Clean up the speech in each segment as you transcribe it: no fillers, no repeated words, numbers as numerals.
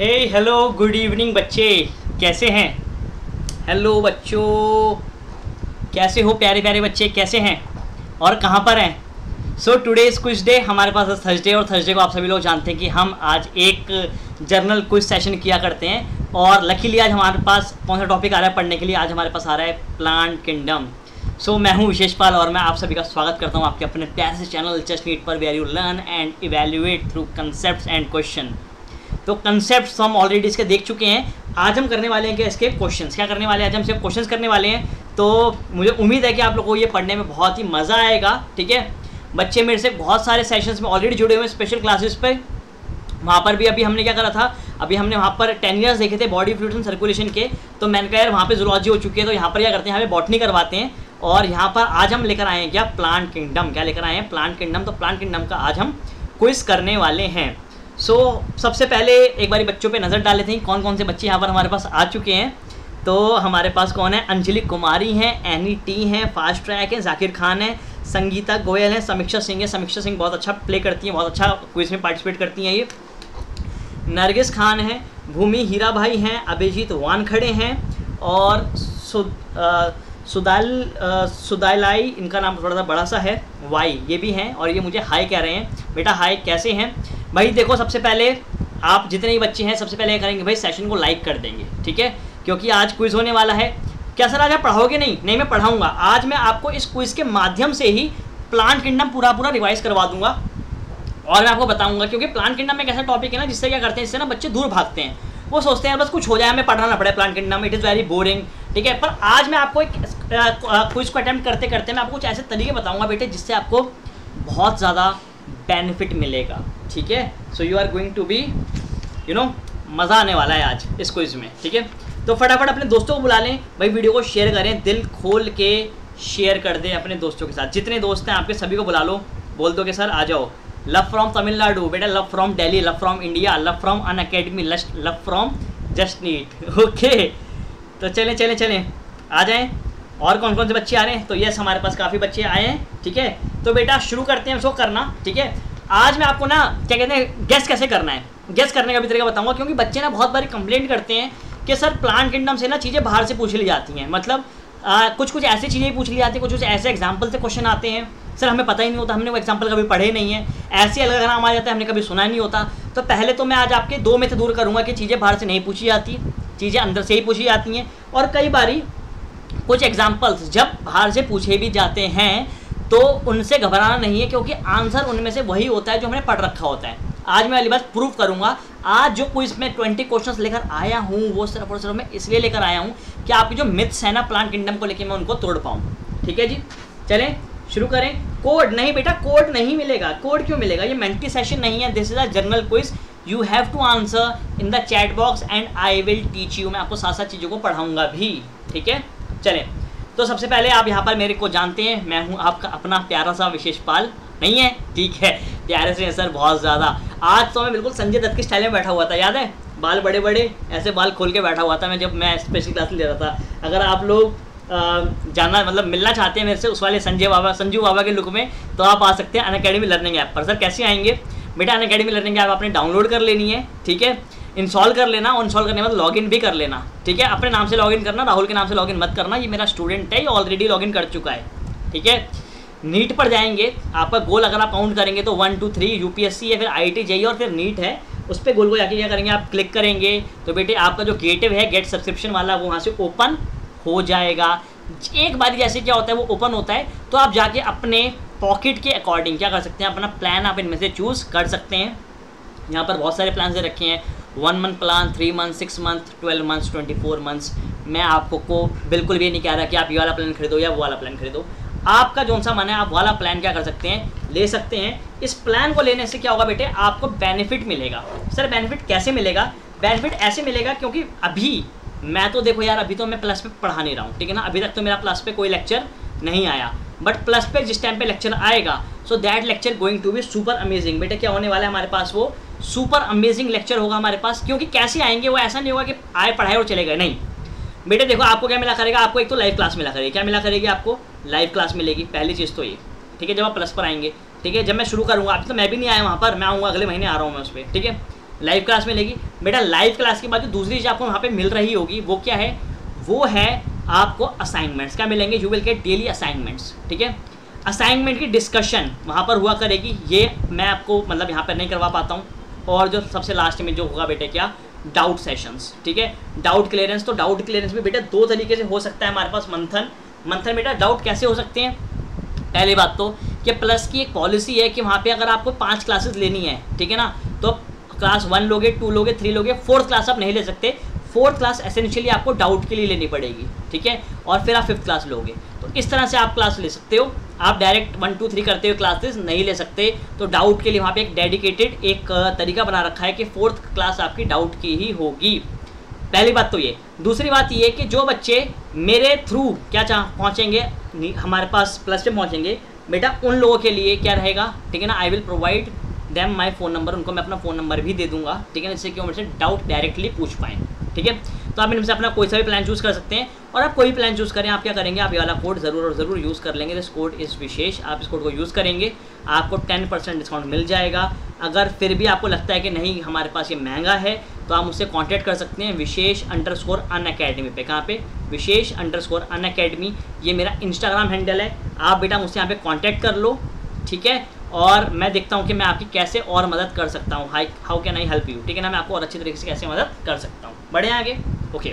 हे hello good evening बच्चे, कैसे हैं? हेलो बच्चों, कैसे हो? प्यारे प्यारे बच्चे कैसे हैं और कहां पर हैं? सो टुडेज़ क्विज डे हमारे पास थर्सडे, और थर्सडे को आप सभी लोग जानते हैं कि हम आज एक जर्नल क्विज सेशन किया करते हैं। और लकीली आज हमारे पास कौन सा टॉपिक आ रहा है पढ़ने के लिए? आज हमारे पास आ रहा है प्लांट किंगडम। सो मैं हूँ विशेष पाल और मैं आप सभी का स्वागत करता हूँ आपके अपने प्यारे से चैनल जस्ट नीट पर, where you learn and evaluate through concepts and question. तो कंसेप्ट हम ऑलरेडी इसके देख चुके हैं, आज हम करने वाले हैं कि इसके क्वेश्चंस। क्या करने वाले हैं? आज हम सिर्फ क्वेश्चंस करने वाले हैं। तो मुझे उम्मीद है कि आप लोगों को ये पढ़ने में बहुत ही मज़ा आएगा। ठीक है बच्चे, मेरे से बहुत सारे सेशंस में ऑलरेडी जुड़े हुए हैं स्पेशल क्लासेस पे। वहाँ पर भी अभी हमने क्या करा था, अभी हमने वहाँ पर 10 ईयर्स देखे थे बॉडी फ्लूइड्स एंड सर्कुलेशन के। तो मैंने कहा यार वहाँ पर जूलॉजी हो चुकी है, तो यहाँ पर क्या करते हैं, हमें बॉटनी करवाते हैं। और यहाँ पर आज हम लेकर आए हैं क्या, प्लांट किंगडम। क्या लेकर आए हैं? Plant kingdom. तो प्लांट किंगडम का आज हम क्विज करने वाले हैं। सो सबसे पहले एक बारी बच्चों पे नज़र डाल लेते हैं कौन कौन से बच्चे यहाँ पर हमारे पास आ चुके हैं। तो हमारे पास कौन है? अंजलि कुमारी हैं, एनी टी हैं, फास्ट ट्रैक हैं, जाकिर खान हैं, संगीता गोयल हैं, समीक्षा सिंह है। समीक्षा सिंह बहुत अच्छा प्ले करती हैं, बहुत अच्छा क्विज में पार्टिसिपेट करती हैं ये। नरगिस खान हैं, भूमि हीरा भाई हैं, अभिजीत वान खड़े हैं, और सुदालाई, इनका नाम थोड़ा सा बड़ा सा है, वाई, ये भी हैं। और ये मुझे हाय कह रहे हैं। बेटा हाय, कैसे हैं भाई? देखो सबसे पहले आप जितने भी बच्चे हैं, सबसे पहले ये करेंगे भाई, सेशन को लाइक कर देंगे। ठीक है, क्योंकि आज क्विज़ होने वाला है। क्या सर आज आप पढ़ाओगे? नहीं, मैं पढ़ाऊँगा। आज मैं आपको इस क्विज़ के माध्यम से ही प्लांट किंगडम पूरा रिवाइज़ करवा दूँगा और मैं आपको बताऊँगा। क्योंकि प्लांट किंगडम एक ऐसा टॉपिक है ना, जिससे क्या करते हैं, इससे ना बच्चे दूर भागते हैं। वो सोचते हैं बस कुछ हो जाए, हमें पढ़ना ना पड़े plant kingdom, it is very boring. ठीक है, पर आज मैं आपको एक क्विज़ को अटैम्प्ट करते करते मैं आपको कुछ ऐसे तरीके बताऊँगा बेटे, जिससे आपको बहुत ज़्यादा बेनिफिट मिलेगा। ठीक है, so you are going to be you know, मज़ा आने वाला है आज इस क्विज़ में। ठीक है, तो फटाफट अपने दोस्तों को बुला लें भाई, वीडियो को शेयर करें, दिल खोल के शेयर कर दें अपने दोस्तों के साथ। जितने दोस्त हैं आपके सभी को बुला लो, बोल दो कि सर आ जाओ। लव फ्रॉम तमिलनाडु बेटा, love from Delhi, love from India, love from Unacademy, love from just NEET. Okay, तो चलें चलें चलें, आ जाएँ। और कौन कौन से बच्चे आ रहे हैं? तो यस, हमारे पास काफ़ी बच्चे आए हैं। ठीक है, तो बेटा शुरू करते हैं उसको करना। ठीक है, आज मैं आपको ना क्या कहते हैं, गेस कैसे करना है, गेस करने का भी तरीका बताऊंगा। क्योंकि बच्चे ना बहुत बार कंप्लेंट करते हैं कि सर प्लांट किंगडम से ना चीज़ें बाहर से पूछ ली जाती हैं। मतलब कुछ ऐसी चीज़ें पूछ ली जाती हैं, कुछ ऐसे एग्जाम्पल से क्वेश्चन आते हैं, सर हमें पता ही नहीं होता, हमने वो एग्जाम्पल कभी पढ़े नहीं है, ऐसे अलग नाम आ जाता है, हमने कभी सुना नहीं होता। तो पहले तो मैं आज आपके दो में से दूर करूँगा कि चीज़ें बाहर से नहीं पूछी जाती, चीज़ें अंदर से ही पूछी जाती हैं। और कई बारी कुछ एग्जाम्पल्स जब बाहर से पूछे भी जाते हैं तो उनसे घबराना नहीं है, क्योंकि आंसर उनमें से वही होता है जो हमने पढ़ रखा होता है। आज मैं अली बस प्रूफ करूंगा। आज जो क्विज में 20 क्वेश्चंस लेकर आया हूं, वो सिर्फ और सिर्फ मैं इसलिए लेकर आया हूं कि आपकी जो मिथ्स है ना प्लांट किंगडम को लेकर, मैं उनको तोड़ पाऊँ। ठीक है जी, चलें शुरू करें। कोड नहीं बेटा, कोड नहीं मिलेगा। कोड क्यों मिलेगा? ये मेंटी सेशन नहीं है, this is a general quiz. You have to answer in the chat box and I will teach you. मैं आपको साथ साथ चीज़ों को पढ़ाऊँगा भी। ठीक है, चलें। तो सबसे पहले आप यहाँ पर मेरे को जानते हैं, मैं हूँ आपका अपना प्यारा सा विशेष पाल। नहीं है, ठीक है, प्यारे से हैं सर बहुत ज़्यादा। आज तो मैं बिल्कुल संजय दत्त के स्टाइल में बैठा हुआ था, याद है, बाल बड़े बड़े ऐसे बाल खोल के बैठा हुआ था मैं, जब मैं स्पेशल क्लास ले रहा था। अगर आप लोग जानना मतलब मिलना चाहते हैं मेरे से उस वाले संजू बाबा के लुक में, तो आप आ सकते हैं अनअकैडमी लर्निंग ऐप पर। सर कैसे आएंगे बेटा? अनअकैडमी लर्निंग ऐप आपने डाउनलोड कर लेनी है। ठीक है, इंस्टॉल कर लेना, और इंस्टॉल करने के बाद लॉगिन भी कर लेना। ठीक है, अपने नाम से लॉगिन करना, राहुल के नाम से लॉगिन मत करना। ये मेरा स्टूडेंट है, ये ऑलरेडी लॉगिन कर चुका है। ठीक है, नीट पर जाएंगे, आपका गोल अगर आप काउंट करेंगे तो 1 2 3 यूपीएससी या फिर आईटी जेईई और फिर नीट है, उस पर गोल को जाके क्या करेंगे, आप क्लिक करेंगे तो बेटे आपका जो गेटवे है, गेट सब्सक्रिप्शन वाला, वो वहाँ से ओपन हो जाएगा। एक बार जैसे क्या होता है, वो ओपन होता है तो आप जाके अपने पॉकेट के अकॉर्डिंग क्या कर सकते हैं, अपना प्लान आप इनमें से चूज़ कर सकते हैं। यहाँ पर बहुत सारे प्लान से रखे हैं, 1 month plan, 3 month, 6 month, 12 months, 24 months. मैं आपको को बिल्कुल भी नहीं कह रहा कि आप ये वाला प्लान खरीदो या वो वाला प्लान खरीदो। आपका जो सा मन है, आप वाला प्लान क्या कर सकते हैं, ले सकते हैं। इस प्लान को लेने से क्या होगा बेटे, आपको बेनिफिट मिलेगा। सर बेनिफिट कैसे मिलेगा? बेनिफिट ऐसे मिलेगा क्योंकि अभी मैं तो देखो यार, अभी तो मैं प्लस पे पढ़ा नहीं रहा हूँ। ठीक है ना, अभी तक तो मेरा प्लस पे कोई लेक्चर नहीं आया, बट प्लस पे जिस टाइम पे लेक्चर आएगा, so that lecture going to be super amazing. बेटे क्या होने वाला है हमारे पास, वो सुपर अमेजिंग लेक्चर होगा हमारे पास। क्योंकि कैसे आएंगे, वो ऐसा नहीं होगा कि आए पढ़ाए और चले गए, नहीं बेटे। देखो आपको क्या मिला करेगा, आपको एक तो लाइव क्लास मिला करेगी। क्या मिला करेगी आपको? लाइव क्लास मिलेगी, पहली चीज़ तो ये। ठीक है, जब आप प्लस पर आएंगे। ठीक है, जब मैं शुरू करूँगा, अभी तो मैं भी नहीं आया वहाँ पर, मैं आऊँगा अगले महीने, आ रहा हूँ मैं उस पर। ठीक है, लाइव क्लास मिलेगी बेटा। लाइव क्लास के बाद जो दूसरी चीज आपको वहाँ पे मिल रही होगी वो क्या है, वो है आपको असाइनमेंट्स क्या मिलेंगे, you will get daily assignments, ठीक है। असाइनमेंट की डिस्कशन वहाँ पर हुआ करेगी, ये मैं आपको मतलब यहाँ पर नहीं करवा पाता हूँ। और जो सबसे लास्ट में जो होगा बेटा क्या, डाउट सेशंस, ठीक है, डाउट क्लियरेंस। तो डाउट क्लियरेंस भी बेटा दो तरीके से हो सकता है हमारे पास। मंथन मंथन बेटा डाउट कैसे हो सकते हैं, पहली बात तो कि प्लस की एक पॉलिसी है कि वहाँ पे अगर आपको 5 क्लासेस लेनी है, ठीक है ना, तो क्लास 1 लोगे, 2 लोगे, 3 लोगे, 4th क्लास आप नहीं ले सकते। 4th क्लास एसेंशियली आपको डाउट के लिए लेनी पड़ेगी, ठीक है, और फिर आप 5th क्लास लोगे। तो इस तरह से आप क्लास ले सकते हो, आप डायरेक्ट 1, 2, 3 करते हुए क्लासेस नहीं ले सकते। तो डाउट के लिए वहाँ पे एक डेडिकेटेड एक तरीका बना रखा है कि 4th क्लास आपकी डाउट की ही होगी, पहली बात तो ये। दूसरी बात ये कि जो बच्चे मेरे थ्रू क्या पहुँचेंगे हमारे पास प्लस पे पहुँचेंगे बेटा, उन लोगों के लिए क्या रहेगा, ठीक है ना, I will provide them my phone number, उनको मैं अपना फ़ोन नंबर भी दे दूंगा, ठीक है ना, जिससे कि वो मेरे से डाउट डायरेक्टली पूछ पाएँ, ठीक है। तो आप इनमें से अपना कोई सा भी प्लान चूज़ कर सकते हैं। और आप कोई भी प्लान चूज़ करें, आप क्या करेंगे, आप ये वाला कोड ज़रूर और ज़रूर यूज़ कर लेंगे। दिस कोड इज़ विशेष, आप इस कोड को यूज़ करेंगे, आपको 10% डिस्काउंट मिल जाएगा। अगर फिर भी आपको लगता है कि नहीं हमारे पास ये महंगा है, तो आप मुझसे कॉन्टैक्ट कर सकते हैं विशेष_unacademy पे। कहाँ पे, विशेष_unacademy, ये मेरा इंस्टाग्राम हैंडल है। आप बेटा मुझसे यहाँ पे कॉन्टैक्ट कर लो, ठीक है, और मैं देखता हूँ कि मैं आपकी कैसे और मदद कर सकता हूँ। How can I help you, ठीक है ना, मैं आपको और अच्छी तरीके से कैसे मदद कर सकता हूँ। बढ़े आगे, ओके।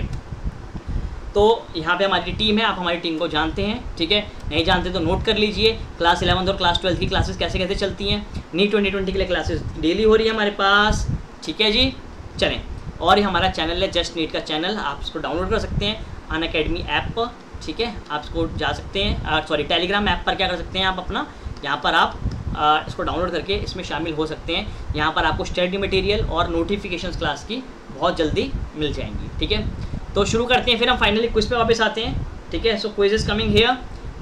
तो यहाँ पे हमारी टीम है, आप हमारी टीम को जानते हैं, ठीक है, नहीं जानते तो नोट कर लीजिए। क्लास 11 और क्लास 12 की क्लासेस कैसे कैसे चलती हैं, नीट 2020 के लिए क्लासेस डेली हो रही है हमारे पास, ठीक है जी। चलें, और ये हमारा चैनल है जस्ट नीट का चैनल, आप इसको डाउनलोड कर सकते हैं अनअकैडमी ऐप पर, ठीक है। आप इसको जा सकते हैं, सॉरी टेलीग्राम ऐप पर क्या कर सकते हैं आप अपना, यहाँ पर आप इसको डाउनलोड करके इसमें शामिल हो सकते हैं। यहाँ पर आपको स्टडी मटेरियल और नोटिफिकेशंस क्लास की बहुत जल्दी मिल जाएंगी, ठीक है। तो शुरू करते हैं, फिर हम फाइनली क्विज पे वापस आते हैं, ठीक है। So quiz is coming here.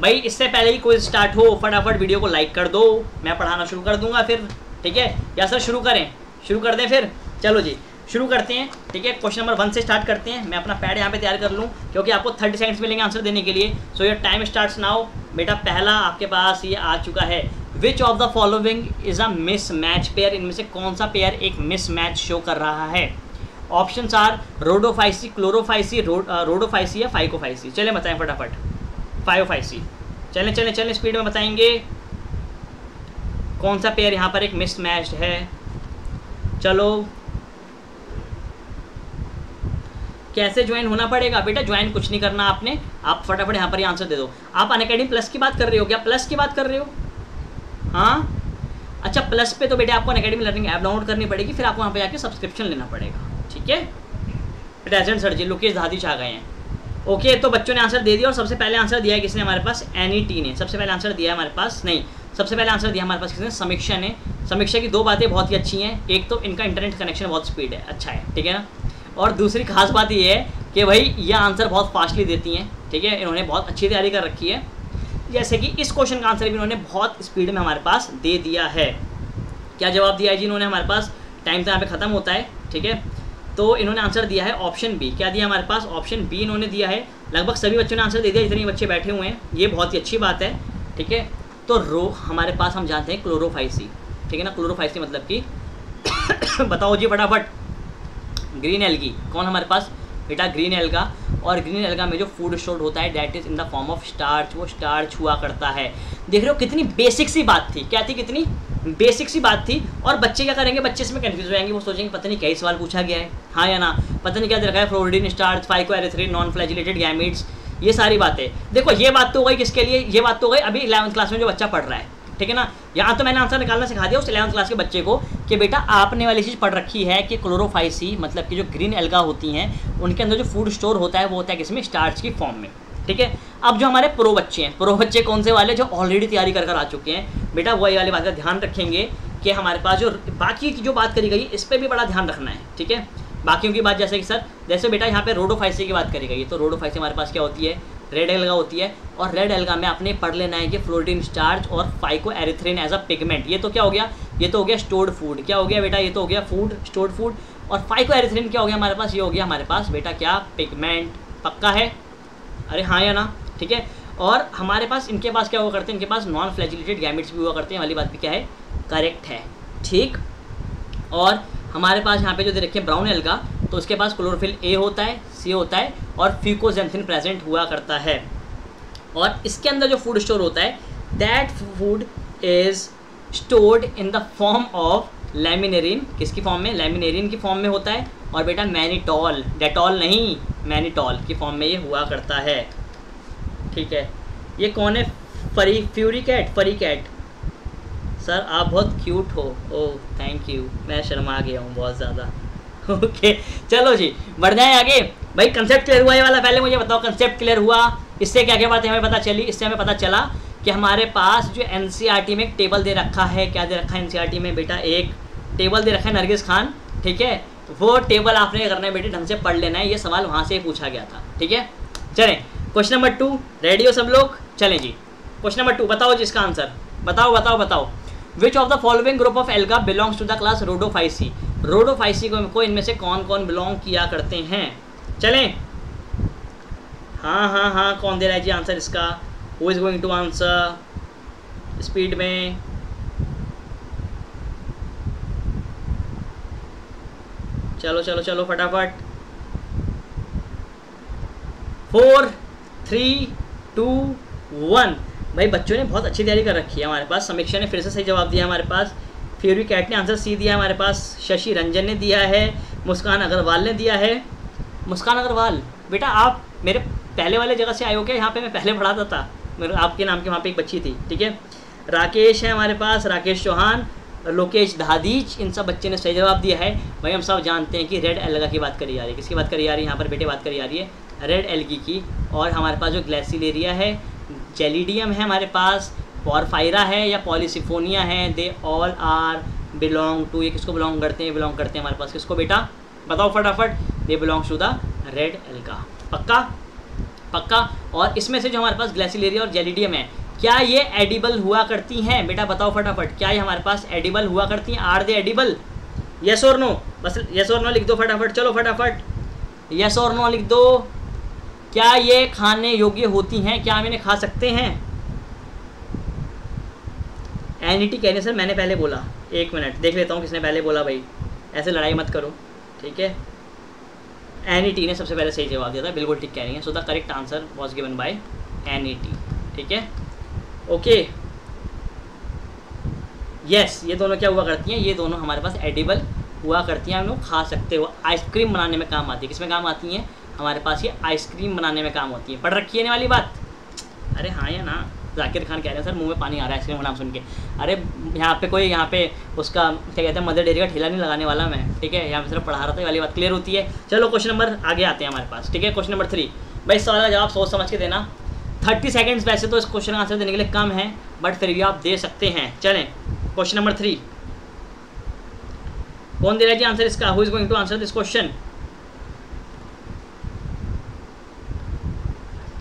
भाई इससे पहले ही क्विज स्टार्ट हो फटाफट वीडियो को लाइक कर दो, मैं पढ़ाना शुरू कर दूंगा फिर, ठीक है। या सर शुरू करें, शुरू कर दें फिर, चलो जी शुरू करते हैं, ठीक है। क्वेश्चन नंबर 1 से स्टार्ट करते हैं। मैं अपना पैड यहाँ पे तैयार कर लूँ क्योंकि आपको 30 सेकंड्स मिलेंगे आंसर देने के लिए। So your time starts now. बेटा पहला आपके पास ये आ चुका है, which of the following is a mismatch pair, इनमें से कौन सा पेयर एक मिस मैच शो कर रहा है। Options are Rhodophyceae, Chlorophyceae, Rhodophyceae या फाइकोफाइसी। चले बताएं फटाफट, फाइकोफाइसी। चले चले चले स्पीड में बताएंगे कौन सा पेयर यहाँ पर एक मिस मैच्ड है। चलो, कैसे ज्वाइन होना पड़ेगा बेटा, ज्वाइन कुछ नहीं करना आपने, आप फटाफट यहाँ पर ही आंसर दे दो। आप अनअकैडमी प्लस की बात कर रहे हो क्या, प्लस की बात कर रहे हो, हाँ अच्छा प्लस पे। तो बेटा आपको अनअकैडमी लर्निंग ऐप डाउनलोड करनी पड़ेगी, फिर आपको वहाँ पे जाके सब्सक्रिप्शन लेना पड़ेगा, ठीक है। प्रेजेंट सर जी, लोकेश धादीच आ गए हैं, ओके। तो बच्चों ने आंसर दे दिया, और सबसे पहले आंसर दिया है किसने हमारे पास, एनईटी ने सबसे पहले आंसर दिया हमारे पास, नहीं सबसे पहले आंसर दिया हमारे पास किसने, समीक्षा ने। समीक्षा की दो बातें बहुत ही अच्छी हैं, एक तो इनका इंटरनेट कनेक्शन बहुत स्पीड है, अच्छा है, ठीक है ना, और दूसरी खास बात ये है कि भाई ये आंसर बहुत फास्टली देती हैं, ठीक है, इन्होंने बहुत अच्छी तैयारी कर रखी है। जैसे कि इस क्वेश्चन का आंसर भी इन्होंने बहुत स्पीड में हमारे पास दे दिया है। क्या जवाब दिया है जी इन्होंने हमारे पास, टाइम तो यहाँ पे ख़त्म होता है, ठीक है। तो इन्होंने आंसर दिया है ऑप्शन बी। क्या दिया हमारे पास, ऑप्शन बी इन्होंने दिया है। लगभग सभी बच्चों ने आंसर दे दिया जितने बच्चे बैठे हुए हैं, ये बहुत ही अच्छी बात है, ठीक है। तो रो हमारे पास हम जानते हैं क्लोरोफाइसी, ठीक है ना, क्लोरोफाइसी मतलब कि बताओ जी फटाफट, ग्रीन एल्गी कौन हमारे पास बेटा, ग्रीन एल्गा, और ग्रीन एल्गा में जो फूड स्टोर होता है that is in the form of starch, वो स्टार्च हुआ करता है। देख रहे हो कितनी बेसिक सी बात थी, क्या थी कितनी बेसिक सी बात थी, और बच्चे क्या करेंगे, बच्चे इसमें कन्फ्यूज हो जाएंगे, वो सोचेंगे पता नहीं क्या ही सवाल पूछा गया है, हाँ या ना, पता नहीं क्या दे रखा है, floridean starch, phycoerythrin, non flagellated gametes, ये सारी बातें। देखो ये बात तो हो गई किसके लिए, ये बात तो हो गई अभी 11th क्लास में जो बच्चा पढ़ रहा है, ठीक है ना। यहाँ तो मैंने आंसर निकालना सिखा दिया उस 11th क्लास के बच्चे को कि बेटा आपने वाली चीज़ पढ़ रखी है कि क्लोरोफाइसी मतलब कि जो ग्रीन एल्गा होती हैं उनके अंदर जो फूड स्टोर होता है वो होता है किसमें, स्टार्च की फॉर्म में, ठीक है। अब जो हमारे प्रो बच्चे हैं, प्रो बच्चे कौन से वाले, जो ऑलरेडी तैयारी कर कर आ चुके हैं, बेटा वही वाली बात का ध्यान रखेंगे कि हमारे पास जो बाकी की जो बात करी गई इस पर भी बड़ा ध्यान रखना है, ठीक है। बाकियों की बात जैसे कि सर, जैसे बेटा यहाँ पे रोडोफाइसी की बात करी गई, तो रोडोफाइसी हमारे पास क्या होती है, रेड एल्गा होती है, और रेड एल्गा में आपने पढ़ लेना है कि फ्लोरीडिन स्टार्च और फाइकोएरिथ्रिन एज अ पिगमेंट, ये तो क्या हो गया, ये तो हो गया स्टोर्ड फूड, क्या हो गया बेटा, ये तो हो गया फूड स्टोर्ड फूड, और फाइकोएरिथ्रिन क्या हो गया हमारे पास, ये हो गया हमारे पास बेटा क्या, पिगमेंट। पक्का है, अरे हाँ या ना, ठीक है। और हमारे पास इनके पास क्या हुआ करते हैं, इनके पास नॉन फ्लैजिलेटेड गैमेट्स भी हुआ करते हैं, वाली बात भी क्या है, करेक्ट है, ठीक। और हमारे पास यहाँ पे जो दे रखे ब्राउन एल्गा, तो उसके पास क्लोरोफिल ए होता है, सी होता है और फ्यूकोजेंथिन प्रेजेंट हुआ करता है। और इसके अंदर जो फूड स्टोर होता है, that food is stored in the form of laminarin. किसकी फॉर्म में? लेमिनेरिन की फॉर्म में होता है। और बेटा मैनिटॉल, डेटॉल नहीं, मैनिटॉल की फॉर्म में ये हुआ करता है। ठीक है, ये कौन है? फरी कैट। सर आप बहुत क्यूट हो। ओह थैंक यू, मैं शर्मा गया हूँ बहुत ज़्यादा। ओके चलो जी बढ़ जाएँ आगे। भाई कंसेप्ट क्लियर हुआ ये वाला? पहले मुझे बताओ कंसेप्ट क्लियर हुआ? इससे क्या क्या बातें हमें पता चली? इससे हमें पता चला कि हमारे पास जो एनसीईआरटी में एक टेबल दे रखा है। क्या दे रखा है एनसीईआरटी में बेटा? एक टेबल दे रखा है नरगिस खान। ठीक है, वो टेबल आपने करना है बेटे, ढंग से पढ़ लेना है। ये सवाल वहाँ से पूछा गया था। ठीक है, चलें क्वेश्चन नंबर 2। रेडी हो सब लोग? चलें जी क्वेश्चन नंबर 2 बताओ जी, इसका आंसर बताओ बताओ बताओ। Which of the following group of alga belongs to the class Rhodophyceae? Rhodophyceae को इनमें से कौन कौन बिलोंग किया करते हैं? चलें, हाँ हाँ हाँ, कौन दे रहा है जी आंसर इसका? Who is going to answer? Speed में चलो चलो चलो फटाफट। 4, 3, 2, 1। भाई बच्चों ने बहुत अच्छी तैयारी कर रखी है। हमारे पास समीक्षा ने फिर से सही जवाब दिया। हमारे पास फ्यूरी कैट ने आंसर सी दिया। हमारे पास शशि रंजन ने दिया है। मुस्कान अग्रवाल ने दिया है। मुस्कान अग्रवाल बेटा आप मेरे पहले वाले जगह से आए हो क्या? यहाँ पे मैं पहले पढ़ाता था, मेरे आपके नाम की वहाँ पे एक बच्ची थी। ठीक है, राकेश है हमारे पास, राकेश चौहान, लोकेश दादीच, इन सब बच्चे ने सही जवाब दिया है। भाई हम सब जानते हैं कि रेड एल्गा की बात करी जा रही है। किसकी बात करी जा रही है यहाँ पर बेटे? बात करी जा रही है रेड एल्गी की। और हमारे पास जो ग्लैसिलेरिया है, जेलिडियम है हमारे पास, पॉरफायरा है या पॉलीसिफोनिया है, they all are belong to, ये किसको बिलोंग करते हैं? बिलोंग करते हैं हमारे पास किसको बेटा? बताओ फटाफट। They belongs to the red alga. पक्का पक्का। और इसमें से जो हमारे पास ग्लैसिलेरिया और जेलिडियम है, क्या ये एडिबल हुआ करती हैं बेटा? बताओ फटाफट, क्या ये हमारे पास एडिबल हुआ करती हैं? Are they edible? यस और नो, बस यस और नो लिख दो फटाफट। चलो फटाफट यस और नो लिख दो। क्या ये खाने योग्य होती हैं? क्या हम इन्हें खा सकते हैं? एनिटी कहने सर मैंने पहले बोला, एक मिनट देख लेता हूँ किसने पहले बोला। भाई ऐसे लड़ाई मत करो। ठीक है, एनईटी ने सबसे पहले सही जवाब दिया था, बिल्कुल ठीक कह रही है। So the correct answer was given by NET. ठीक है, ओके यस, ये दोनों क्या हुआ करती हैं? ये दोनों हमारे पास एडिबल हुआ करती हैं, हम लोग खा सकते हो। आइसक्रीम बनाने में काम आती है। किसमें काम आती हैं? हमारे पास ये आइसक्रीम बनाने में काम होती है। पढ़ रखी है वाली बात? अरे हाँ या ना? जाकिर खान कह रहे हैं सर मुँह में पानी आ रहा है आइसक्रीम का नाम सुन के। अरे यहाँ पे कोई, यहाँ पे उसका क्या कहते हैं, मदर डेयरी का ठेला नहीं लगाने वाला मैं। ठीक है, यहाँ पे सिर्फ पढ़ा रहा था, ये वाली बात क्लियर होती है। चलो क्वेश्चन नंबर आगे आते हैं हमारे पास। ठीक है, क्वेश्चन नंबर 3। भाई सवाल का जवाब सोच समझ के देना। 30 सेकेंड्स वैसे तो इस क्वेश्चन का आंसर देने के लिए कम है, बट फिर भी आप दे सकते हैं। चलें क्वेश्चन नंबर 3, कौन दे रहा है जी आंसर इसका? Who is going to answer this question?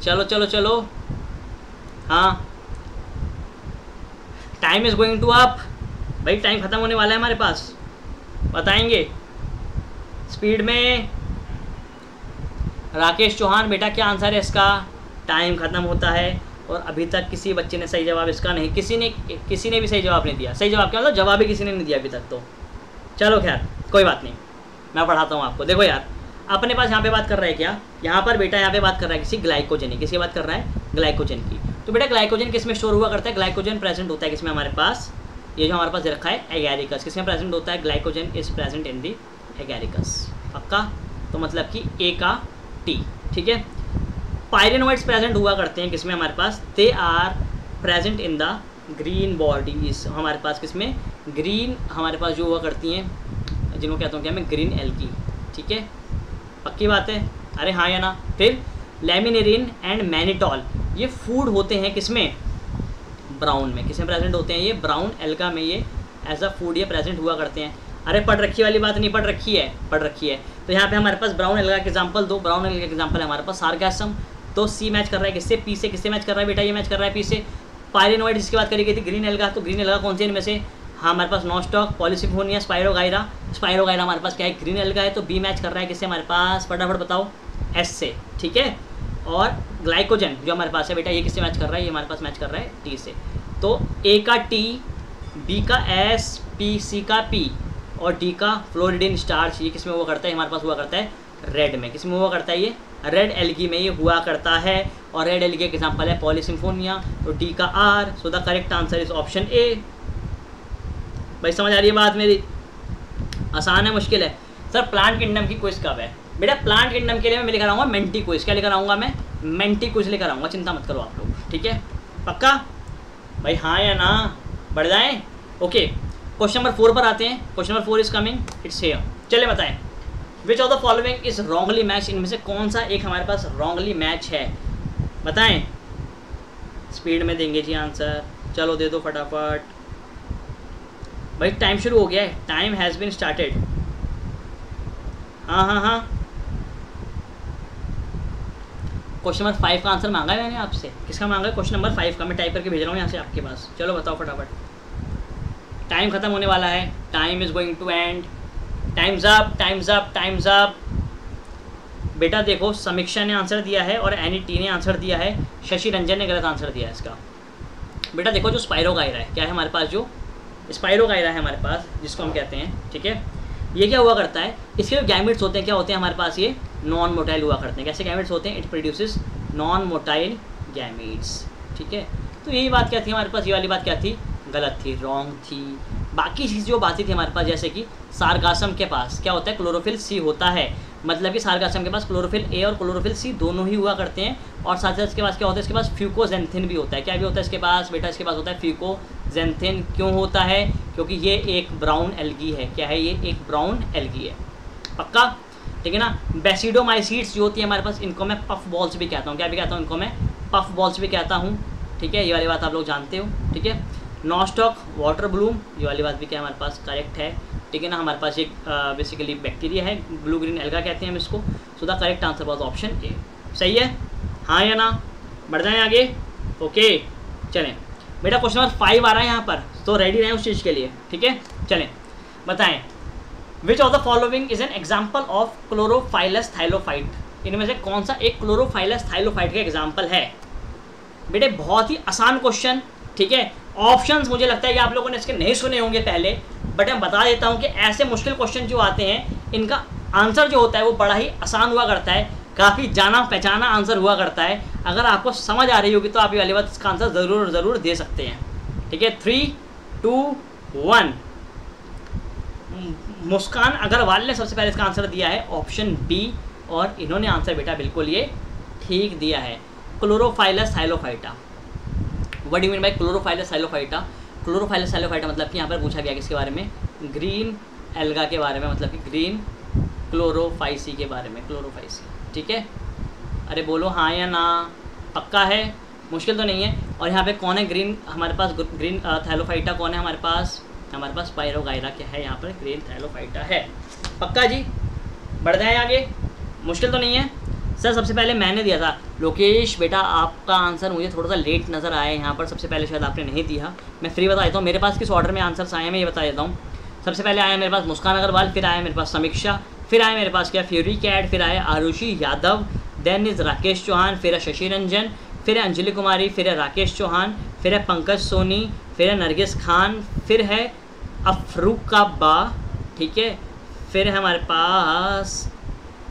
चलो चलो चलो, हाँ time is going to up. भाई टाइम ख़त्म होने वाला है हमारे पास, बताएंगे स्पीड में। राकेश चौहान बेटा क्या आंसर है इसका? टाइम ख़त्म होता है। और अभी तक किसी बच्चे ने सही जवाब इसका नहीं, किसी ने भी सही जवाब नहीं दिया। सही जवाब क्या मतलब? जवाब ही किसी ने नहीं दिया अभी तक तो। चलो खैर कोई बात नहीं, मैं पढ़ाता हूँ आपको। देखो यार अपने पास यहाँ पे बात कर रहा है क्या? यहाँ पर बेटा यहाँ पे बात कर रहा है किसी ग्लाइकोजन की। किसी बात कर रहा है? ग्लाइकोजन की। तो बेटा ग्लाइकोजन किस में स्टोर हुआ करता है? ग्लाइकोजन प्रेजेंट होता है किसमें हमारे पास? ये जो हमारे पास रखा है एगेरिकस, किसमें प्रेजेंट होता है? Glycogen is present in the agaricus. पक्का, तो मतलब कि ए का टी। ठीक है, पायरेनोइड्स प्रेजेंट हुआ करते हैं किसमें हमारे पास? They are present in the green bodies. हमारे पास किसमें? ग्रीन, हमारे पास जो हुआ करती हैं जिनको कहता हूँ क्या मैं? Green algae. ठीक है, पक्की बात है, अरे हाँ या ना? फिर लेमिनेरिन एंड मैनिटॉल, ये फूड होते हैं किसमें? ब्राउन में। किसमें प्रेजेंट होते हैं ये? ब्राउन एल्गा में। ये एज अ फूड ये प्रेजेंट हुआ करते हैं। अरे पढ़ रखी वाली बात नहीं, पढ़ रखी है, पढ़ रखी है। तो यहाँ पे हमारे पास ब्राउन एल्गा के एग्जाम्पल दो। ब्राउन एल्गा के एग्जाम्पल है हमारे पास सार्गैसम। तो सी मैच कर रहा है किससे? पी से। किससे मैच कर रहा है बेटा? ये मैच कर रहा है पी से। पायरेनोइड जिसकी बात करी गई थी ग्रीन एल्गा, तो ग्रीन एल्गा कौन से इनमें से? हाँ हमारे पास नॉस्टॉक, पॉलीसिफोनिया, स्पायरोगायरा। स्पायरोगायरा हमारे पास क्या है? ग्रीन एल्गा है। तो बी मैच कर रहा है किससे हमारे पास? फटाफट बताओ, एस से। ठीक है, और ग्लाइकोजन जो हमारे पास है बेटा ये किससे मैच कर रहा है? ये हमारे पास मैच कर रहा है टी से। तो ए का टी, बी का एस, पी, सी का पी और डी का फ्लोरिडिन स्टार्च, ये किस में हुआ करता है, हमारे पास हुआ करता है रेड में। किस में हुआ करता है, ये रेड एल्गी में ये हुआ करता है। और रेड एल्गी का एग्जाम्पल है पॉलीसिम्फोनिया, और डी का R. So the correct answer is option A. भाई समझ आ रही है बात मेरी, आसान है मुश्किल है? सर प्लांट किंगडम की क्विज कब है? बेटा प्लांट किंगडम के लिए मैं लेकर आऊँगा मेंटी क्विज। क्या लेकर आऊँगा मैं? मेंटी क्विज लेकर आऊँगा, चिंता मत करो आप लोग, ठीक है? पक्का भाई, हाँ या ना? बढ़ जाएँ। ओके, क्वेश्चन नंबर 4 पर आते हैं। Question number 4 is coming, it's here. चलिए बताएं, which of the following is wrongly match. इनमें से कौन सा एक हमारे पास रॉन्गली मैच है, बताएं। स्पीड में देंगे जी आंसर, चलो दे दो फटाफट। भाई टाइम शुरू हो गया है, टाइम हैज़ बीन स्टार्टेड। हाँ, क्वेश्चन नंबर 5 का आंसर मांगा है मैंने आपसे। किसका मांगा है? क्वेश्चन नंबर 5 का। मैं टाइप करके भेज रहा हूँ यहाँ से आपके पास, चलो बताओ फटाफट। टाइम खत्म होने वाला है, time is going to end. Time's up, time's up, time's up. बेटा देखो, समीक्षा ने आंसर दिया है और एनी टी ने आंसर दिया है, शशि रंजन ने गलत आंसर दिया है इसका। बेटा देखो, जो स्पायरोगायरा है, क्या है हमारे पास, जो स्पायरोगायरा है हमारे पास, जिसको हम कहते हैं, ठीक है, ये क्या हुआ करता है, इसके जो गैमेट्स होते हैं क्या होते हैं हमारे पास, ये नॉन मोटाइल हुआ करते हैं। कैसे गैमेट्स होते हैं? It produces non motile gametes, ठीक है? तो यही बात क्या थी हमारे पास, ये वाली बात क्या थी, गलत थी, रॉन्ग थी। बाकी चीज़ जो बातें थी हमारे पास, जैसे कि सारगासम के पास क्या होता है, क्लोरोफिल सी होता है, मतलब कि सारगासम के पास क्लोरोफिल ए और क्लोरोफिल सी दोनों ही हुआ करते हैं। और साथ साथ इसके पास क्या होता है, इसके पास फ्यूकोजेंथिन भी होता है। क्या भी होता है इसके पास बेटा, इसके पास होता है फ्यूकोजेंथिन। क्यों होता है? क्योंकि ये एक ब्राउन एल्गी है। क्या है ये? एक ब्राउन एल्गी है, पक्का, ठीक है ना। बेसिडोमाइसीट्स जो होती है हमारे पास, इनको मैं पफ बॉल्स भी कहता हूँ। क्या भी कहता हूँ? इनको मैं पफ बॉल्स भी कहता हूँ, ठीक है, ये वाली बात आप लोग जानते हो, ठीक है। नॉस्टॉक वाटर ब्लूम, ये वाली बात भी क्या हमारे पास करेक्ट है, ठीक है ना। हमारे पास एक बेसिकली बैक्टीरिया है, ब्लू ग्रीन एल्गा कहते हैं हम इसको। So the correct answer was option A. सही है, हाँ या ना? बढ़ जाएँ आगे। ओके चलें बेटा, क्वेश्चन नंबर 5 आ रहा है यहाँ पर, तो रेडी रहें उस चीज़ के लिए, ठीक है। चलें बताएं, which of the following is an example of chlorophyllous thallophyte. इनमें से कौन सा एक क्लोरोफाइलस थाइलोफाइट का एग्जाम्पल है? बेटे बहुत ही आसान क्वेश्चन, ठीक है। ऑप्शंस मुझे लगता है कि आप लोगों ने इसके नहीं सुने होंगे पहले, बट मैं बता देता हूं कि ऐसे मुश्किल क्वेश्चन जो आते हैं, इनका आंसर जो होता है वो बड़ा ही आसान हुआ करता है, काफ़ी जाना पहचाना आंसर हुआ करता है। अगर आपको समझ आ रही होगी तो आप ये वाली बात, इसका आंसर ज़रूर ज़रूर दे सकते हैं, ठीक है। 3, 2, 1। मुस्कान अग्रवाल ने सबसे पहले इसका आंसर दिया है, ऑप्शन बी, और इन्होंने आंसर बेटा बिल्कुल ये ठीक दिया है, chlorophyllous thallophyta. What you mean by chlorophyllous thallophyta? Chlorophyllous thallophyta मतलब कि यहाँ पर पूछा गया किसके बारे में, ग्रीन एल्गा के बारे में, मतलब कि ग्रीन क्लोरोफाइसी के बारे में, क्लोरोफाइसी, ठीक है। अरे बोलो हाँ या ना, पक्का है, मुश्किल तो नहीं है। और यहाँ पे कौन है ग्रीन हमारे पास, ग्रीन थाइलोफाइटा कौन है हमारे पास, हमारे पास स्पायरोगायरा क्या है यहाँ पर, ग्रीन थाइलोफाइटा है, पक्का जी। बढ़ जाए आगे, मुश्किल तो नहीं है। सर सबसे पहले मैंने दिया था, लोकेश बेटा आपका आंसर मुझे थोड़ा सा लेट नज़र आया यहाँ पर, सबसे पहले शायद आपने नहीं दिया। मैं फ्री बता देता हूँ मेरे पास किस ऑर्डर में आंसर्स आए हैं, मैं ये बता देता हूँ। सबसे पहले आया मेरे पास मुस्कान अग्रवाल, फिर आया मेरे पास समीक्षा, फिर आया मेरे पास क्या फ्यूरी कैट, फिर आया आरुषि यादव, देन इज़ राकेश चौहान, फिर है शशि रंजन, फिर है अंजलि कुमारी, फिर है राकेश चौहान, फिर है पंकज सोनी, फिर है नरगिस खान, फिर है अफरूकाबा, ठीक है, फिर है हमारे पास,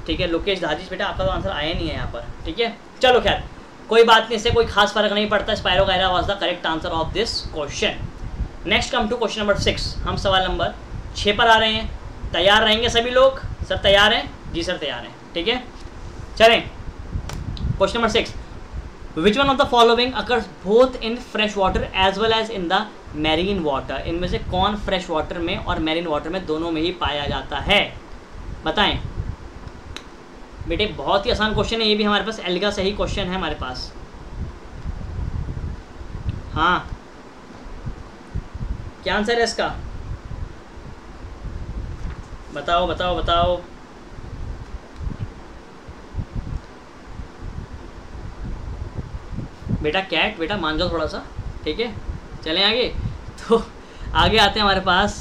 ठीक है, लोकेश धाजीज। बेटा आपका तो आंसर आया नहीं है यहाँ पर, ठीक है। चलो खैर कोई बात नहीं, इससे कोई खास फर्क नहीं पड़ता। Spirogyra was the correct answer of this question. Next come to question number 6। हम सवाल नंबर 6 पर आ रहे हैं, तैयार रहेंगे सभी लोग? सर तैयार हैं जी, सर तैयार हैं, ठीक है। चलें question number 6, which one of the following occurs both in fresh water as well as in the marine water. इनमें से कौन फ्रेश वाटर में और मैरीन वाटर में दोनों में ही पाया जाता है, बताएँ। बेटे बहुत ही आसान क्वेश्चन है ये भी, हमारे पास एल्गा सही क्वेश्चन है हमारे पास, हाँ। क्या आंसर है इसका, बताओ बताओ बताओ। बेटा कैट बेटा मान जाओ थोड़ा सा, ठीक है। चलें आगे, तो आगे आते हैं हमारे पास,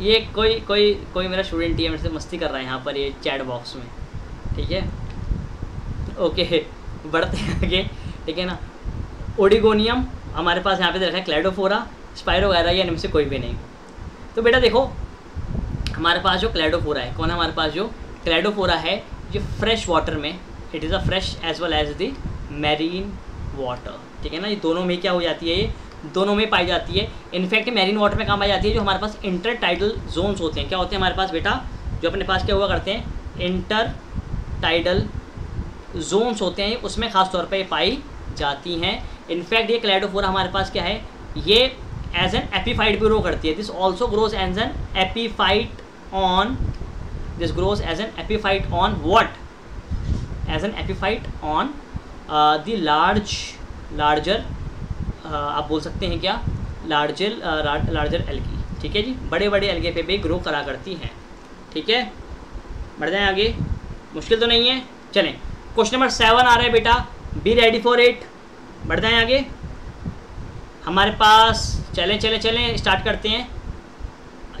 ये कोई कोई कोई मेरा स्टूडेंट ही है, मेरे से मस्ती कर रहा है यहाँ पर ये चैट बॉक्स में, ठीक है। ओके बढ़ते हैं आगे, ठीक है ना। ओडिगोनियम हमारे पास यहाँ पे रखा है, क्लैडोफोरा, स्पायरोगायरा या इनमें से कोई भी नहीं। तो बेटा देखो हमारे पास जो क्लैडोफोरा है, कौन है हमारे पास जो क्लैडोफोरा है, ये फ्रेश वाटर में, it is a fresh as well as the marine water, ठीक है ना। ये दोनों में क्या हो जाती है, ये दोनों में पाई जाती है। इनफैक्ट मैरीन वाटर में कहाँ पाई जाती है, जो हमारे पास इंटर टाइडल जोन्स होते हैं। क्या होते हैं हमारे पास बेटा, जो अपने पास क्या हुआ करते हैं, इंटर टाइडल जोन्स होते हैं, उसमें खास तौर पे पाई जाती हैं। इनफैक्ट ये क्लैडोफोरा हमारे पास क्या है, ये एज एन एपीफाइट भी ग्रो करती है। This also grows as an epiphyte on, this grows as an epiphyte on what, as an epiphyte on the larger आप बोल सकते हैं क्या, लार्जर एल्गी, ठीक है जी, बड़े बड़े एल्गे पे भी ग्रो करा करती हैं, ठीक है। बढ़ जाएं आगे, मुश्किल तो नहीं है। चलें क्वेश्चन नंबर 7 आ रहा है बेटा, बी रेडी फॉर इट। बढ़ जाएं आगे हमारे पास, चलें स्टार्ट करते हैं।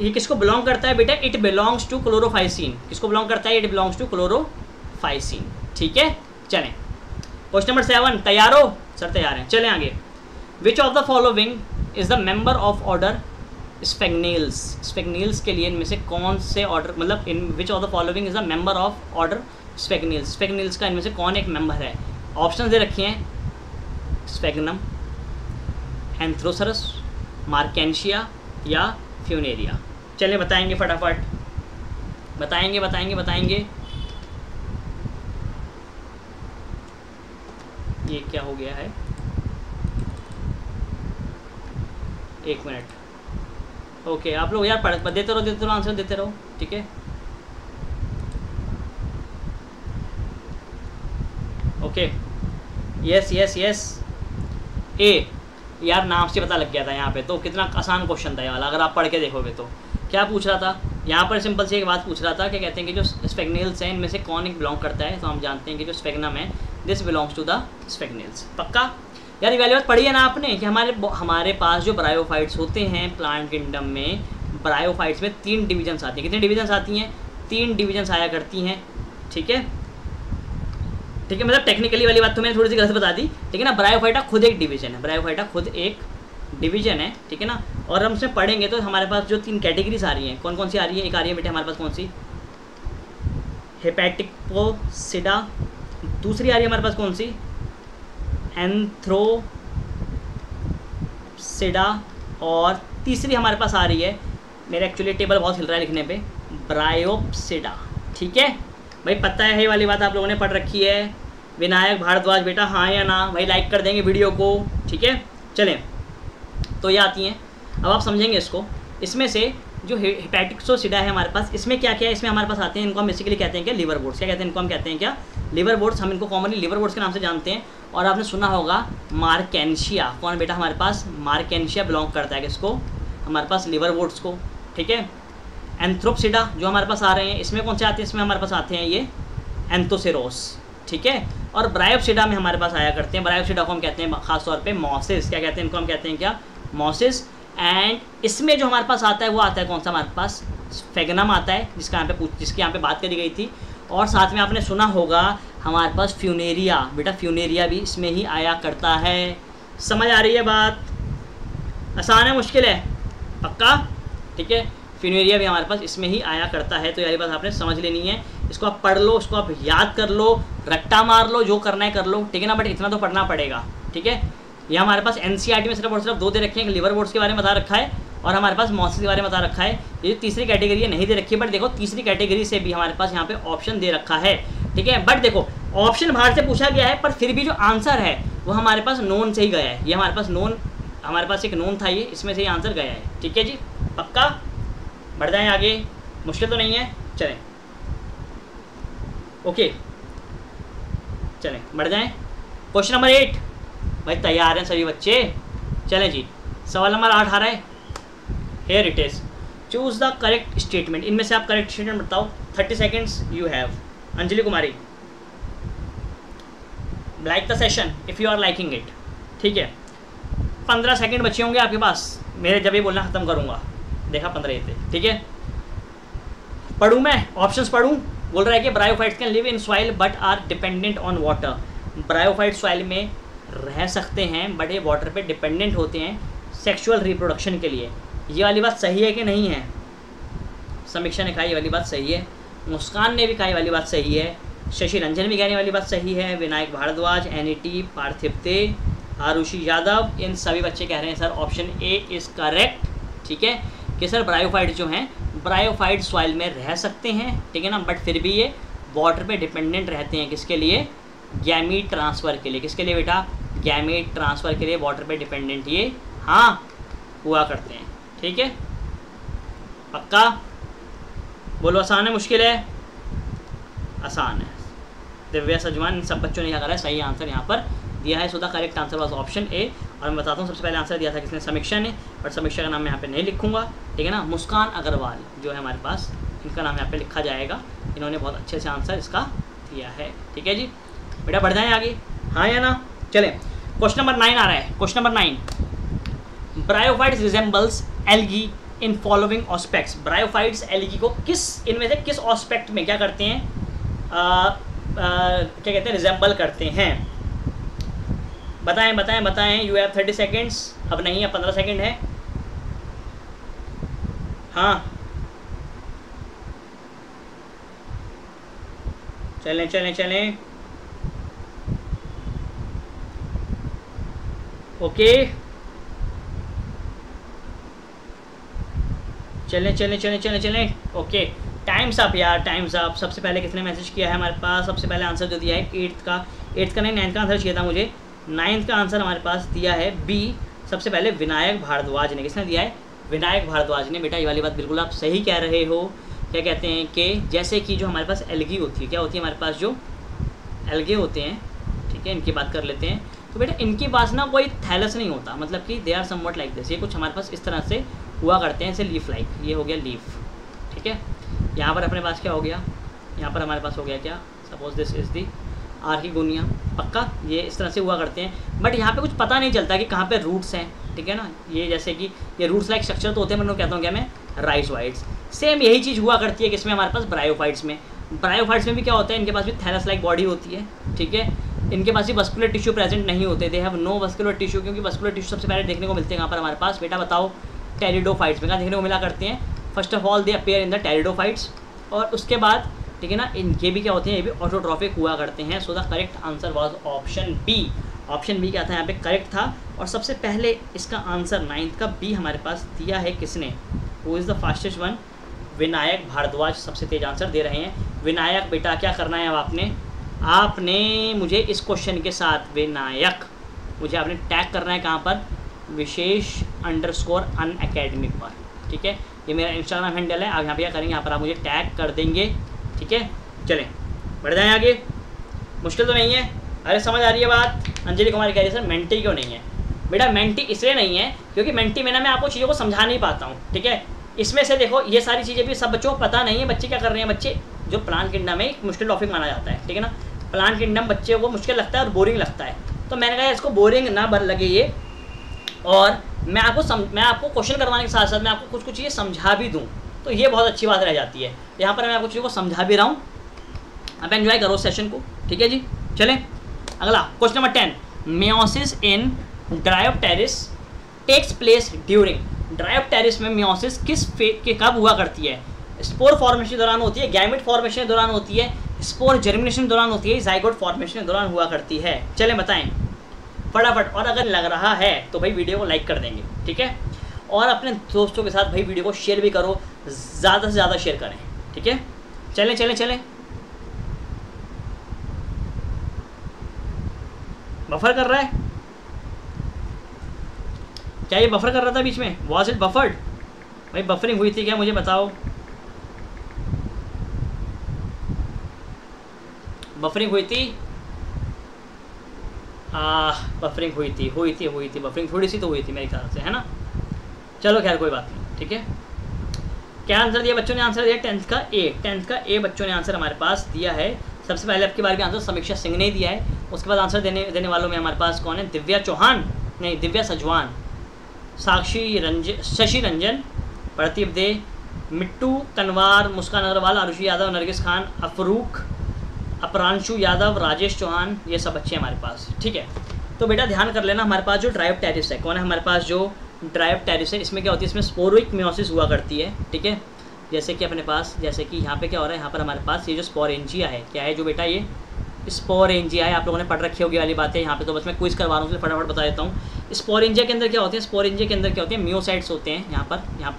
ये किसको बिलोंग करता है बेटा, इट बिलोंग्स टू क्लोरोफाइसिन। किसको बिलोंग करता है, इट बिलोंग्स टू क्लोरोफाइसिन, ठीक है। चलें क्वेश्चन नंबर 7, तैयार हो सर? तैयार हैं, चलें आगे। Which of the following is the member of order sphagnales. Sphagnales के लिए इनमें से कौन से ऑर्डर, मतलब in which of the following is the member of order sphagnales. Sphagnales का इनमें से कौन एक मेंबर है? ऑप्शन दे रखे हैं, स्फैग्नम, एंथ्रोसरस, मार्केंशिया या फ्यूनेरिया। चलें बताएंगे फटाफट, बताएंगे। ये क्या हो गया है, एक मिनट, ओके आप लोग यार पढ़ देते रहो आंसर देते रहो, ठीक है, ओके, यस। ए यार नाम से पता लग गया था यहाँ पे, तो कितना आसान क्वेश्चन था ये वाला, अगर आप पढ़ के देखोगे तो। क्या पूछ रहा था यहाँ पर, सिंपल से एक बात पूछ रहा था कि कहते हैं कि जो स्फेग्नेल्स हैं इनमें से कौन एक बिलोंग करता है, तो हम जानते हैं कि जो स्फैग्नम है, this belongs to the sphagnales. पक्का यार, ये वाली बात पढ़ी है ना आपने कि हमारे पास जो ब्रायोफाइट्स होते हैं प्लांट किंगडम में, ब्रायोफाइट्स में 3 डिवीजन्स आती हैं। कितनी डिवीजन्स आती हैं, 3 डिवीजन्स आया करती हैं, ठीक है, ठीक है। मतलब टेक्निकली वाली बात तो मैंने थोड़ी सी गलत बता दी, ठीक है ना। ब्रायोफाइटा खुद एक डिवीजन है, ठीक है ना। और हम उसमें पढ़ेंगे तो हमारे पास जो 3 कैटेगरीज आ रही हैं, कौन कौन सी आ रही है, एक आ रही है बेटा हमारे पास कौन सी, हेपेटिकोसिडा, दूसरी आ रही है हमारे पास कौन सी, एंथ्रोसिडा, और तीसरी हमारे पास आ रही है, मेरा एक्चुअली टेबल बहुत हिल रहा है लिखने पे, ब्रायोप्सिडा, ठीक है भाई। पता है ये वाली बात आप लोगों ने पढ़ रखी है। विनायक भारद्वाज बेटा हाँ या ना भाई, लाइक कर देंगे वीडियो को, ठीक है। चलें तो ये आती हैं, अब आप समझेंगे इसको। इसमें से जो हेपेटिकोसिडा है हमारे पास, इसमें क्या क्या है, इसमें हमारे पास आते हैं, इनको हम बेसिकली कहते हैं क्या, लिवर बोर्ड्स। क्या कहते हैं इनको, हम कहते हैं क्या, लिवर बोर्ड्स। हम इनको कॉमनली लिवर बोर्ड्स के नाम से जानते हैं। और आपने सुना होगा मार्केंशिया, कौन बेटा हमारे पास मार्केंशिया बिलोंग करता है, किसको, हमारे पास लिवर बोर्ड्स को, ठीक है। एंथ्रोपसिडा जो हमारे पास आ रहे हैं, इसमें कौन से आते हैं, इसमें हमारे पास आते हैं ये एंथोसेरोस, ठीक है। और ब्रायोप्सिडा में हमारे पास आया करते हैं, ब्रायोप्सिडा को हम कहते हैं खासतौर पर मॉसिस। क्या कहते हैं इनको, हम कहते हैं क्या, मॉसिस। एंड इसमें जो हमारे पास आता है वो आता है कौन सा, हमारे पास स्फैग्नम आता है, जिसकी यहाँ पे बात करी गई थी। और साथ में आपने सुना होगा हमारे पास फ्यूनेरिया, बेटा फ्यूनेरिया भी इसमें ही आया करता है। समझ आ रही है बात, आसान है मुश्किल है, पक्का, ठीक है। फ्यूनेरिया भी हमारे पास इसमें ही आया करता है, तो यार ये बात आपने समझ लेनी है। इसको आप पढ़ लो, इसको आप याद कर लो, रट्टा मार लो, जो करना है कर लो, ठीक है ना, बट इतना तो पढ़ना पड़ेगा, ठीक है। यह हमारे पास NCERT में सिर्फ और सिर्फ 2 दे रखे हैं, लिवर बोर्ड्स के बारे में बता रखा है और हमारे पास मॉसिस के बारे में बता रखा है। ये तीसरी कैटेगरी है नहीं दे रखी है, बट देखो तीसरी कैटेगरी से भी हमारे पास यहाँ पे ऑप्शन दे रखा है, ठीक है। बट देखो ऑप्शन बाहर से पूछा गया है, पर फिर भी जो आंसर है वो हमारे पास नोन से ही गया है। ये हमारे पास नोन, हमारे पास एक नोन था, ये इसमें से ही आंसर गया है, ठीक है जी, पक्का। बढ़ जाएँ आगे, मुश्किल तो नहीं है, चलें ओके, चलें बढ़ जाएँ। क्वेश्चन नंबर 8 भाई, तैयार हैं सभी बच्चे? चलें जी, सवाल नंबर 8 आ रहा है, here it is, choose the correct statement. इनमें से आप करेक्ट स्टेटमेंट बताओ, 30 seconds you have. Anjali Kumari, like the session if you are liking it, ठीक है। 15 सेकेंड बचे होंगे आपके पास, मेरे जब ये बोलना ख़त्म करूँगा, देखा 15 थे, ठीक है। पढ़ूँ मैं ऑप्शंस, पढ़ूँ, बोल रहा है कि bryophytes can live in soil but are dependent on water. Bryophyte soil में रह सकते हैं बट ये वाटर पे डिपेंडेंट होते हैं सेक्सुअल रिप्रोडक्शन के लिए। ये वाली बात सही है कि नहीं है, समीक्षा ने कहा वाली बात सही है, मुस्कान ने भी कहा वाली बात सही है, शशि रंजन भी कहने वाली बात सही है, विनायक भारद्वाज, एनईटी, पार्थिवते, आरुषि यादव, इन सभी बच्चे कह रहे हैं sir option A is correct. ठीक है कि सर ब्रायोफाइट जो हैं ब्रायोफाइट सॉइल में रह सकते हैं, ठीक है ना, बट फिर भी ये वाटर पे डिपेंडेंट रहते हैं। किसके लिए? गैमीट ट्रांसफ़र के लिए। किसके लिए बेटा? गैमीट ट्रांसफ़र के लिए वाटर पे डिपेंडेंट ये हाँ हुआ करते हैं। ठीक है, पक्का बोलो। आसान है मुश्किल है? आसान है। दिव्या सजवान, इन सब बच्चों ने क्या करा है सही आंसर यहाँ पर दिया है। So the correct answer was option A. और मैं बताता हूँ सबसे पहले आंसर दिया था किसने? समीक्षा ने। और समीक्षा का नाम मैं यहाँ पे नहीं लिखूंगा, ठीक है ना। मुस्कान अग्रवाल जो है हमारे पास, इनका नाम यहाँ पे लिखा जाएगा, इन्होंने बहुत अच्छे से आंसर इसका दिया है। ठीक है जी बेटा, बढ़ जाएँ आगे, हाँ या ना। चले क्वेश्चन नंबर 9 आ रहा है। Question number 9, bryophytes resembles algae in following aspects. Bryophytes algae को किस, इनमें से किस ऑस्पेक्ट में क्या करते हैं, क्या कहते हैं, रिजेंबल करते हैं? बताएं बताएं बताएं। You have 30 seconds. अब नहीं है, 15 सेकेंड है। हाँ चलें चलें चलें। ओके चलें चलें चलें चलें चलें। ओके टाइम्स अप यार, टाइम्स अप। सबसे पहले किसने मैसेज किया है हमारे पास? सबसे पहले आंसर जो दिया है 8th का नहीं, 9th का आंसर चाहिए था मुझे। 9th का आंसर हमारे पास दिया है बी सबसे पहले विनायक भारद्वाज ने। किसने दिया है? विनायक भारद्वाज ने। बेटा ये वाली बात बिल्कुल आप सही कह रहे हो। क्या कहते हैं कि जैसे कि जो हमारे पास एल्गी होती है, क्या होती है हमारे पास जो एल्गी होते हैं, ठीक है, इनकी बात कर लेते हैं। तो बेटा इनके पास ना कोई थैलस नहीं होता, मतलब कि they are somewhat like this, ये कुछ हमारे पास इस तरह से हुआ करते हैं, जैसे लीफ लाइक। ये हो गया लीफ, ठीक है। यहाँ पर अपने पास क्या हो गया, यहाँ पर हमारे पास हो गया क्या, suppose this is the archegonia, पक्का ये इस तरह से हुआ करते हैं। बट यहाँ पे कुछ पता नहीं चलता कि कहाँ पे रूट्स हैं, ठीक है ना। ये जैसे कि ये रूट्स लाइक स्ट्रक्चर तो होते हैं, मैं उनको कहता हूँ क्या मैं, राइज़ोइड्स। सेम यही चीज़ हुआ करती है किसमें हमारे पास, ब्रायोफाइट्स में। ब्रायोफाइट्स में भी क्या होता है, इनके पास भी थैलस लाइक बॉडी होती है, ठीक है। इनके पास भी वस्कुलर टिश्यू प्रेजेंट नहीं होते, they have no vascular tissue, क्योंकि वस्कुलर टिश्यू सबसे पहले देखने को मिलते हैं यहाँ पर हमारे पास, बेटा बताओ, टेरिडोफाइट्स में क्या देखने को मिला करते हैं? First of all they appear in the pteridophytes, और उसके बाद, ठीक है ना, इनके भी क्या होते हैं, ये भी ऑटोट्रॉफिक हुआ करते हैं। So the correct answer was option B. Option B क्या था यहाँ पे, करेक्ट था। और सबसे पहले इसका आंसर 9th का बी हमारे पास दिया है किसने? Who is the fastest one? Vinayak Bhardwaj सबसे तेज आंसर दे रहे हैं। विनायक बेटा क्या करना है अब आपने, आपने मुझे इस क्वेश्चन के साथ विनायक, मुझे आपने टैग करना है कहाँ पर, विशेष _ अनअकैडमी पर, ठीक है। ये मेरा इंस्टाग्राम हैंडल है, आप यहाँ पे क्या करेंगे, यहाँ पर आप मुझे टैग कर देंगे, ठीक है। चलें बढ़ जाएँ आगे, मुश्किल तो नहीं है। अरे समझ आ रही है बात। अंजलि कुमारी कह रही है सर मेंटी क्यों नहीं है? बेटा मेंटी इसलिए नहीं है क्योंकि मेंटी में ना मैं आपको चीज़ों को समझा नहीं पाता हूँ, ठीक है। इसमें से देखो ये सारी चीज़ें भी सब बच्चों को पता नहीं है, बच्चे क्या कर रहे हैं, बच्चे जो प्लांट किंगडम में एक मुश्किल टॉपिक माना जाता है, ठीक है ना। प्लांट किंगडम बच्चे को मुश्किल लगता है और बोरिंग लगता है, तो मैंने कहा इसको बोरिंग ना भर लगे ये, और मैं आपको क्वेश्चन करवाने के साथ साथ मैं आपको कुछ कुछ ये समझा भी दूँ, तो ये बहुत अच्छी बात रह जाती है। यहाँ पर मैं आपको चीज़ों को समझा भी रहा हूँ, आप एंजॉय करो सेशन को, ठीक है जी। चलें अगला question number 10, meiosis in Dryopteris takes place during. Dryopteris में मियोसिस किस फेज के कब हुआ करती है? स्पोर फॉर्मेशन के दौरान होती है, गैमेट फॉर्मेशन के दौरान होती है, स्पोर जर्मिनेशन के दौरान होती है, जाइगोट फॉर्मेशन के दौरान हुआ करती है। चलें बताएं फटाफट, और अगर लग रहा है तो भाई वीडियो को लाइक कर देंगे, ठीक है। और अपने दोस्तों के साथ भाई वीडियो को शेयर भी करो, ज़्यादा से ज़्यादा शेयर करें, ठीक है। चलें चलें चलें, बफर कर रहा है क्या? ये बफर कर रहा था बीच में, वॉज इट बफर्ड? भाई बफरिंग हुई थी क्या, मुझे बताओ। बफरिंग हुई थी, बफरिंग हुई थी बफरिंग थोड़ी सी तो हुई थी मेरे ख्याल से, है ना। चलो खैर कोई बात नहीं, ठीक है। क्या आंसर दिया बच्चों ने? आंसर दिया 10th का ए बच्चों ने आंसर हमारे पास दिया है। सबसे पहले आपके बारे में आंसर समीक्षा सिंह ने दिया है, उसके बाद आंसर देने वालों में हमारे पास कौन है, दिव्या चौहान, नहीं दिव्या सजवान, शशि रंजन, प्रदीप दे, मिट्टू तनवार, मुस्कान अग्रवाल, आरुषि यादव, नरगिस खान, अफरूक, अपरांशु यादव, राजेश चौहान, ये सब बच्चे हमारे पास, ठीक है। तो बेटा ध्यान कर लेना, हमारे पास जो ड्रायोप्टेरिस है, कौन है हमारे पास जो ड्रायोप्टेरिस है, इसमें क्या होती है, इसमें स्पोरोइक मियोसिस हुआ करती है, ठीक है। जैसे कि अपने पास, जैसे कि यहाँ पे क्या हो रहा है, यहाँ पर हमारे पास ये जो स्पोरेंजिया है, क्या है जो बेटा ये स्पोरेंजिया है, आप लोगों ने पढ़ रखी होगी वाली बातें। यहाँ पे तो बस मैं क्विज करवा रहा हूँ, फटाफट बता देता हूँ। स्पोरेंजिया के अंदर क्या होते हैं, स्पोरेंजिया के अंदर क्या होते हैं, मियोसाइट्स होते हैं। यहाँ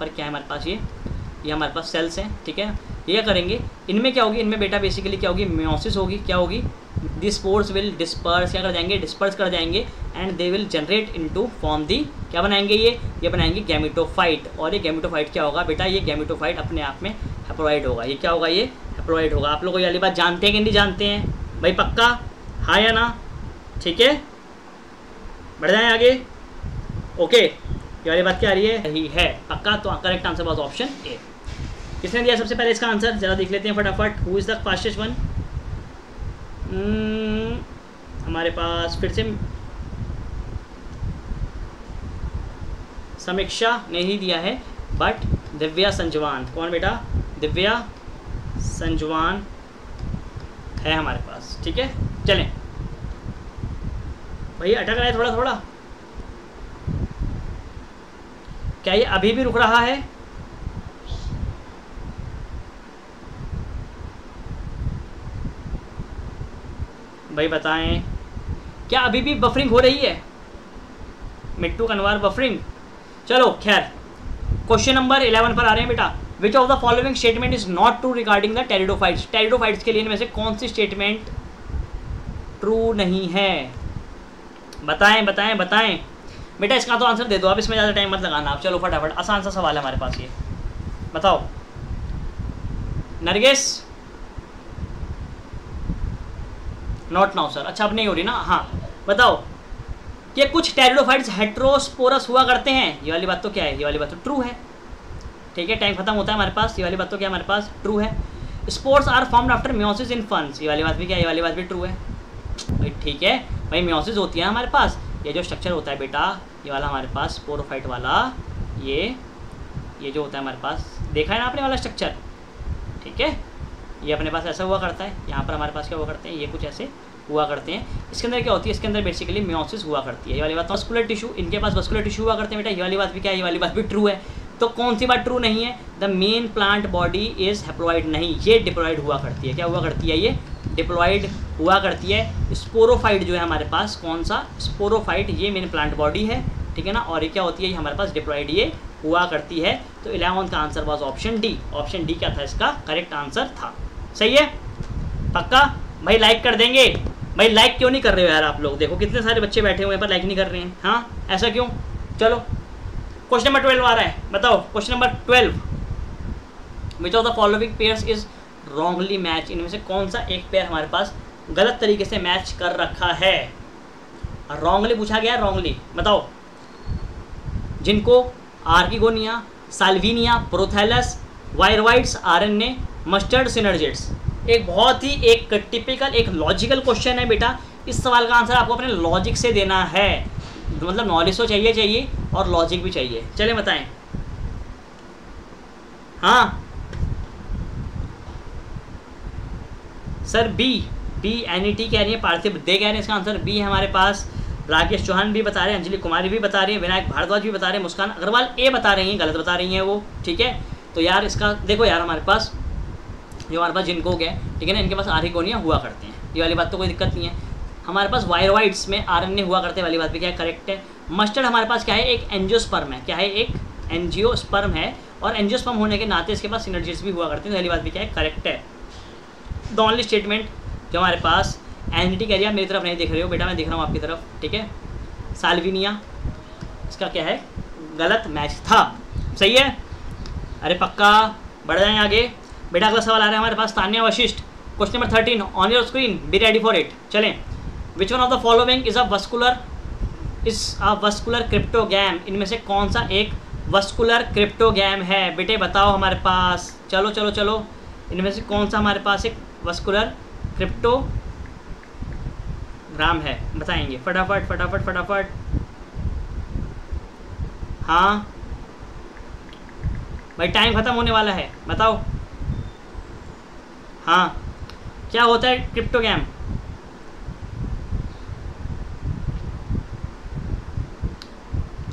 पर क्या है हमारे पास, ये हमारे पास सेल्स हैं, ठीक है। ये करेंगे इनमें क्या होगी, इनमें बेटा बेसिकली क्या होगी, मियोसिस होगी। क्या होगी, दी स्पोर्स विल डिस्पर्स, क्या कर जाएंगे, डिस्पर्स कर जाएंगे, and they will generate into form the, क्या बनाएंगे ये बनाएंगे गैमेटोफाइट। और ये गैमेटोफाइट क्या होगा बेटा, ये गैमेटोफाइट अपने आप में हेप्लॉइड होगा। ये क्या होगा, ये हेप्लॉइड होगा। आप लोगों को ये बात जानते हैं कि नहीं जानते हैं भाई, पक्का हाँ या ना, ठीक है, बढ़ जाए आगे। ओके, ये वाली बात क्या आ रही है, सही है पक्का, तो correct answer was option A. किसने दिया सबसे पहले इसका आंसर, जरा देख लेते हैं फटाफट, who is the fastest one. हमारे पास फिर से समीक्षा ने ही दिया है, बट दिव्या संजवान, कौन बेटा, दिव्या संजवान है हमारे पास, ठीक है। चलें भैया, अटक रहा है थोड़ा थोड़ा, क्या ये अभी भी रुक रहा है, भाई बताएं क्या अभी भी बफरिंग हो रही है, मिट्टू कनवार बफरिंग। चलो खैर, क्वेश्चन नंबर 11 पर आ रहे हैं बेटा। Which of the following statement is not true regarding the pteridophytes, pteridophytes के लिए इनमें से कौन सी स्टेटमेंट ट्रू नहीं है, बताएं बताएं बताएं बेटा। इसका तो आंसर दे दो आप, इसमें ज़्यादा टाइम मत लगाना आप। चलो फटाफट, आसान सा सवाल है हमारे पास ये, बताओ नरगिस। नॉट नाउ सर, अच्छा अब नहीं हो रही ना, हाँ बताओ कि कुछ टेरिडोफाइट्स हेट्रोस्पोरस हुआ करते हैं, ये वाली बात तो क्या है, ये वाली बात तो ट्रू है, ठीक है। टाइम खत्म होता है हमारे पास, ये वाली बात तो क्या हमारे पास ट्रू है। Spores are formed after meiosis in ferns, ये वाली बात भी क्या है, ये वाली बात भी ट्रू है भाई, ठीक है भाई। मियोसिस होती है हमारे पास, ये जो स्ट्रक्चर होता है बेटा ये वाला हमारे पास, स्पोरोफाइट वाला, ये जो होता है हमारे पास, देखा है ना आपने वाला स्ट्रक्चर, ठीक है। ये अपने पास ऐसा हुआ करता है, यहाँ पर हमारे पास क्या हुआ करते हैं, ये कुछ ऐसे हुआ करते हैं। इसके अंदर क्या होती है, इसके अंदर बेसिकली मियोसिस हुआ करती है, ये वाली बात। वस्कुलर टिश्यू, इनके पास वस्कुलर टिश्यू हुआ करते हैं बेटा, ये वाली बात भी क्या है, ये वाली बात भी ट्रू है। तो कौन सी बात ट्रू नहीं है, the main plant body is haploid, नहीं ये डिप्लॉइड हुआ करती है, क्या हुआ करती है, ये डिप्लॉइड हुआ करती है। स्पोरोफाइट जो है हमारे पास, कौन सा स्पोरोफाइट, ये मेन प्लांट बॉडी है, ठीक है ना, और ये क्या होती है, ये हमारे पास डिप्लॉइड ये हुआ करती है। तो 11 का answer was option D, option D क्या था इसका करेक्ट आंसर था, सही है पक्का। भाई लाइक कर देंगे, भाई लाइक क्यों नहीं कर रहे हो यार आप लोग, देखो कितने सारे बच्चे बैठे हुए हैं पर लाइक नहीं कर रहे हैं, हाँ ऐसा क्यों। चलो क्वेश्चन नंबर 12 आ रहा है, बताओ question number 12, which of the following pairs is wrongly match, इनमें से कौन सा एक पेयर हमारे पास गलत तरीके से मैच कर रखा है, रॉन्गली पूछा गया है, रॉन्गली बताओ। जिनको आर्किगोनिया, साल्विनिया, प्रोथैलस, वायरवाइट्स, आरएनए, मस्टर्ड सिनर्जिट्स, एक बहुत ही एक टिपिकल एक लॉजिकल क्वेश्चन है बेटा। इस सवाल का आंसर आपको अपने लॉजिक से देना है, मतलब नॉलेज तो चाहिए और लॉजिक भी चाहिए। चले बताएं, हाँ सर बी, बी एनईटी कह रही है, पार्थिव दे कह रहे हैं इसका आंसर बी है हमारे पास। राकेश चौहान भी बता रहे हैं, अंजलि कुमारी भी बता रही है, विनायक भारद्वाज भी बता रहे हैं, मुस्कान अग्रवाल ए बता रही हैं, गलत बता रही हैं वो, ठीक है। तो यार इसका देखो यार, हमारे पास जो हमारे पास जिनको गए, ठीक है ना, इनके पास आर्किगोनिया हुआ करते हैं, ये वाली बात तो कोई दिक्कत नहीं है। हमारे पास वायरवाइट्स में आरएनए हुआ करते वाली बात भी क्या है करेक्ट है। मस्टर्ड हमारे पास क्या है, एक एंजियोस्पर्म है, क्या है, एक एंजियोस्पर्म है, और एंजियोस्पर्म होने के नाते इसके पास सिनर्जीज भी हुआ करते हैं, वाली बात भी क्या है करेक्ट है। द ओनली स्टेटमेंट जो हमारे पास एनटी कह रही है, मेरी तरफ नहीं देख रहे हो बेटा, मैं देख रहा हूँ आपकी तरफ, ठीक है, साल्विनिया इसका क्या है गलत मैच था, सही है, अरे पक्का, बढ़ जाएं आगे बेटा। अगला सवाल आ रहा है हमारे पास, Tanya Vashishtha, question number 13 on your screen, be ready for it. चलें, which one of the following is a vascular cryptogam, इनमें से कौन सा एक वस्कुलर क्रिप्टोगैम है बेटे, बताओ हमारे पास। चलो चलो चलो, इनमें से कौन सा हमारे पास एक वस्कुलर क्रिप्टो ग्राम है, बताएंगे फटाफट फटाफट फटाफट, हाँ भाई टाइम ख़त्म होने वाला है, बताओ हाँ क्या होता है cryptogam.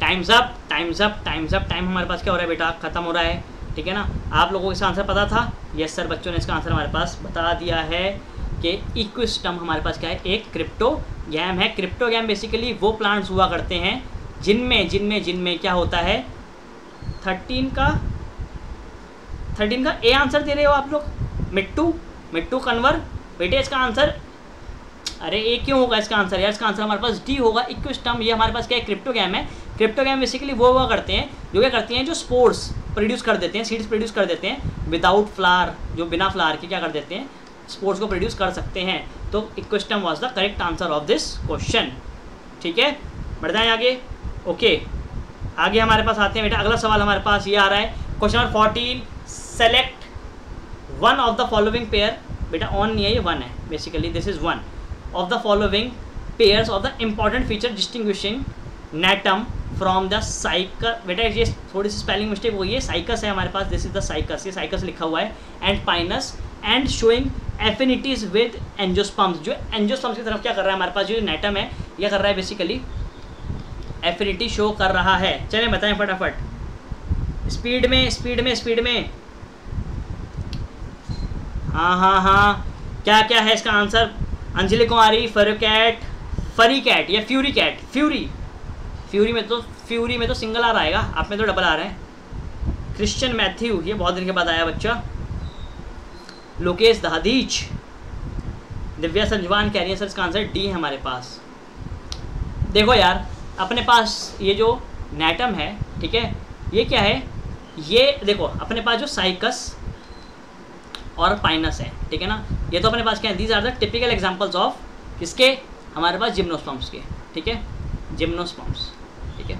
Time's up time's up time's up, time हमारे पास क्या हो रहा है बेटा, ख़त्म हो रहा है। ठीक है ना। आप लोगों को इसका आंसर पता था? यस सर, बच्चों ने इसका आंसर हमारे पास बता दिया है कि इक्विस्टम हमारे पास क्या है, एक क्रिप्टोगैम है। क्रिप्टोगैम बेसिकली वो प्लांट्स हुआ करते हैं जिनमें क्या होता है, 13 का ए आंसर दे रहे हो आप लोग, मिट्टू कन्वर बेटे इसका आंसर, अरे ए क्यों होगा इसका आंसर यार, इसका आंसर हमारे पास डी होगा। इक्विस्टम ये हमारे पास क्या है, क्रिप्टोगैम है। क्रिप्टोगैम बेसिकली वो हुआ करते हैं जो क्या करते हैं, जो स्पोर्ट्स प्रोड्यूस कर देते हैं, सीड्स प्रोड्यूस कर देते हैं विदाउट फ्लावर, जो बिना फ्लावर के क्या कर देते हैं, स्पोर्ट्स को प्रोड्यूस कर सकते हैं। तो equisetum was the correct answer of this question. ठीक है, बढ़ते हैं आगे। ओके आगे हमारे पास आते हैं बेटा, अगला सवाल हमारे पास ये आ रहा है, question number 14, select one of the following pair. बेटा ऑन नहीं है, ये वन है basically, this is one of the following pairs of the important feature distinguishing नेटम from the cycas. बेटा ये थोड़ी सी स्पेलिंग मिस्टेक हुई है, साइकस है हमारे पास, दिस इज द साइकस, ये साइकस लिखा हुआ है, and Pinus and showing affinities with angiosperms. जो एंजियोस्पर्म्स की तरफ क्या कर रहा है हमारे पास, जो नेटम है यह कर रहा है बेसिकली एफिनिटी शो कर रहा है। चलें बताएं फटाफट, स्पीड में। हाँ, क्या है इसका आंसर? अंजलि कुमारी, फरी कैट या फ्यूरी कैट, फ्यूरी में तो सिंगल आर आएगा, आप में तो डबल आर है। क्रिश्चियन मैथ्यू, ये बहुत दिन के बाद आया बच्चा। लोकेश दहादीच, दिव्या संजवान कह रही है सर इसका आंसर डी है हमारे पास। देखो यार अपने पास ये जो नेटम है, ठीक है, ये क्या है, ये देखो अपने पास जो साइकस और पाइनस है, ठीक है ना, ये तो अपने पास क्या है, these are the typical examples of किसके, हमारे पास जिम्नोस्पर्म्स के। ठीक है, जिम्नोस्पर्म्स। ठीक है,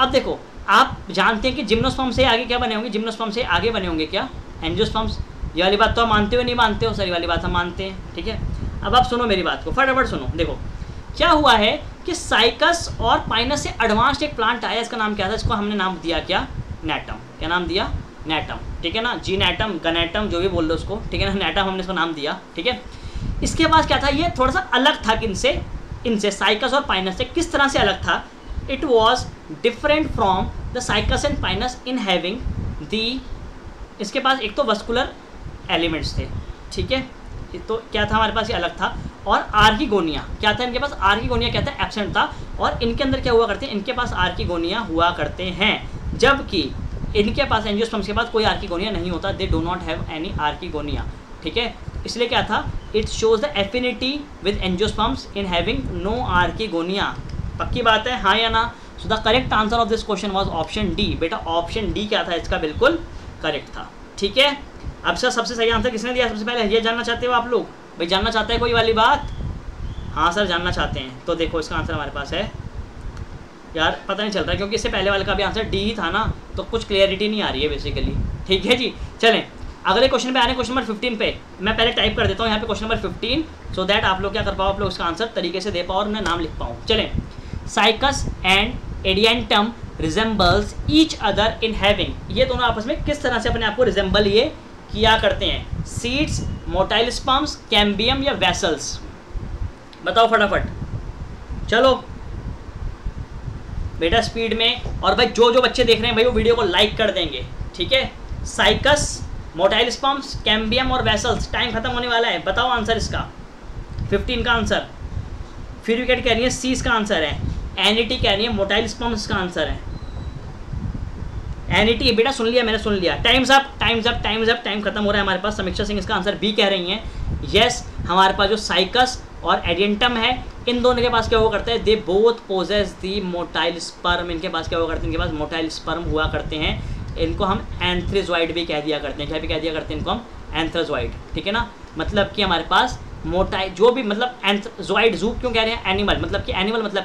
अब देखो आप जानते हैं कि जिम्नोस्पर्म से आगे क्या बने होंगे, जिम्नोस्पर्म से आगे बने होंगे क्या, एंजियोस्पर्म्स। ये वाली बात तो हम मानते हो नहीं मानते हो सर? ये वाली बात हम मानते हैं। ठीक है, अब आप सुनो मेरी बात को, फटाफट सुनो। देखो क्या हुआ है कि साइकस और पाइनस से एडवांस्ड एक प्लांट आया, इसका नाम क्या था, इसको हमने नाम दिया क्या, नेटम। क्या नाम दिया, नेटम। ठीक है ना, जी नेटम, गनेटम, जो भी बोल दो उसको, ठीक है ना, नेटम हमने इसको नाम दिया। ठीक है, इसके पास क्या था, ये थोड़ा सा अलग था किनसे, इनसे, साइकस और पाइनस से। किस तरह से अलग था, it was different from the Cycas and Pinus in having the, इसके पास एक तो वस्कुलर एलिमेंट्स थे, ठीक है, तो क्या था हमारे पास, ये अलग था। और आर्किगोनिया क्या था इनके पास, आर्किगोनिया क्या था, एब्सेंट था, और इनके अंदर क्या हुआ करते हैं, इनके पास आर्किगोनिया हुआ करते हैं, जबकि इनके पास एंजियोस्पर्म्स के पास कोई आर्किगोनिया नहीं होता, they do not have any archegonia. ठीक है, इसलिए क्या था, it shows the affinity with angiosperms in having no archegonia. पक्की बात है, हाँ या ना? So the correct answer of this question was option D. बेटा ऑप्शन डी क्या था इसका, बिल्कुल करेक्ट था। ठीक है, अब सर सबसे सही आंसर किसने दिया, सबसे पहले ये जानना चाहते हो आप लोग, भाई जानना चाहता है कोई वाली बात? हाँ सर जानना चाहते हैं, तो देखो इसका आंसर हमारे पास है यार, पता नहीं चल रहा है क्योंकि इससे पहले वाले का भी आंसर डी ही था ना, तो कुछ क्लियरिटी नहीं आ रही है बेसिकली। ठीक है जी, चलें अगले क्वेश्चन पे आने, क्वेश्चन नंबर 15 पे मैं पहले टाइप कर देता हूँ यहाँ पे, क्वेश्चन नंबर 15, सो दैट आप लोग क्या कर पाओ, आप लोग इसका आंसर तरीके से दे पाओ और मैं नाम लिख पाऊँ। चलें, Cycas and Adiantum resembles each other in having, ये दोनों आपस में किस तरह से अपने आप को रिजेंबल ये किया करते हैं, सीड्स, मोटाइल स्पर्म्स, कैम्बियम या वेसल्स, बताओ फटाफट, चलो बेटा स्पीड में। और भाई जो जो बच्चे देख रहे हैं भाई वो वीडियो को लाइक कर देंगे। ठीक है, साइकस, मोटाइल स्पर्म्स, कैम्बियम और वेसल्स, टाइम खत्म होने वाला है, बताओ आंसर इसका, 15 का आंसर। फिर विकेट कह रही है सीज का आंसर है, एनिटी कह रही है मोटाइल स्पर्म्स का आंसर है, एनिटी। बेटा सुन लिया मैंने, सुन लिया, टाइम्स अप, टाइम खत्म हो रहा है हमारे पास। समीक्षा सिंह इसका आंसर बी कह रही हैं। यस, हमारे पास जो साइकस और एडियंटम है इन दोनों के पास क्या हुआ करता है, they both possess the motile sperm, इनके पास क्या हुआ करते हैं, इनके पास मोटाइल स्पर्म हुआ करते हैं। इनको हम एंथ्रेजॉइड भी कह दिया करते हैं, क्या भी कह दिया करते हैं इनको हम, एंथ्रेजॉइड। ठीक है ना, मतलब कि हमारे पास मोटाइल, जो भी मतलब एंथ्रेजॉइड, जू क्यों कह रहे हैं, एनिमल मतलब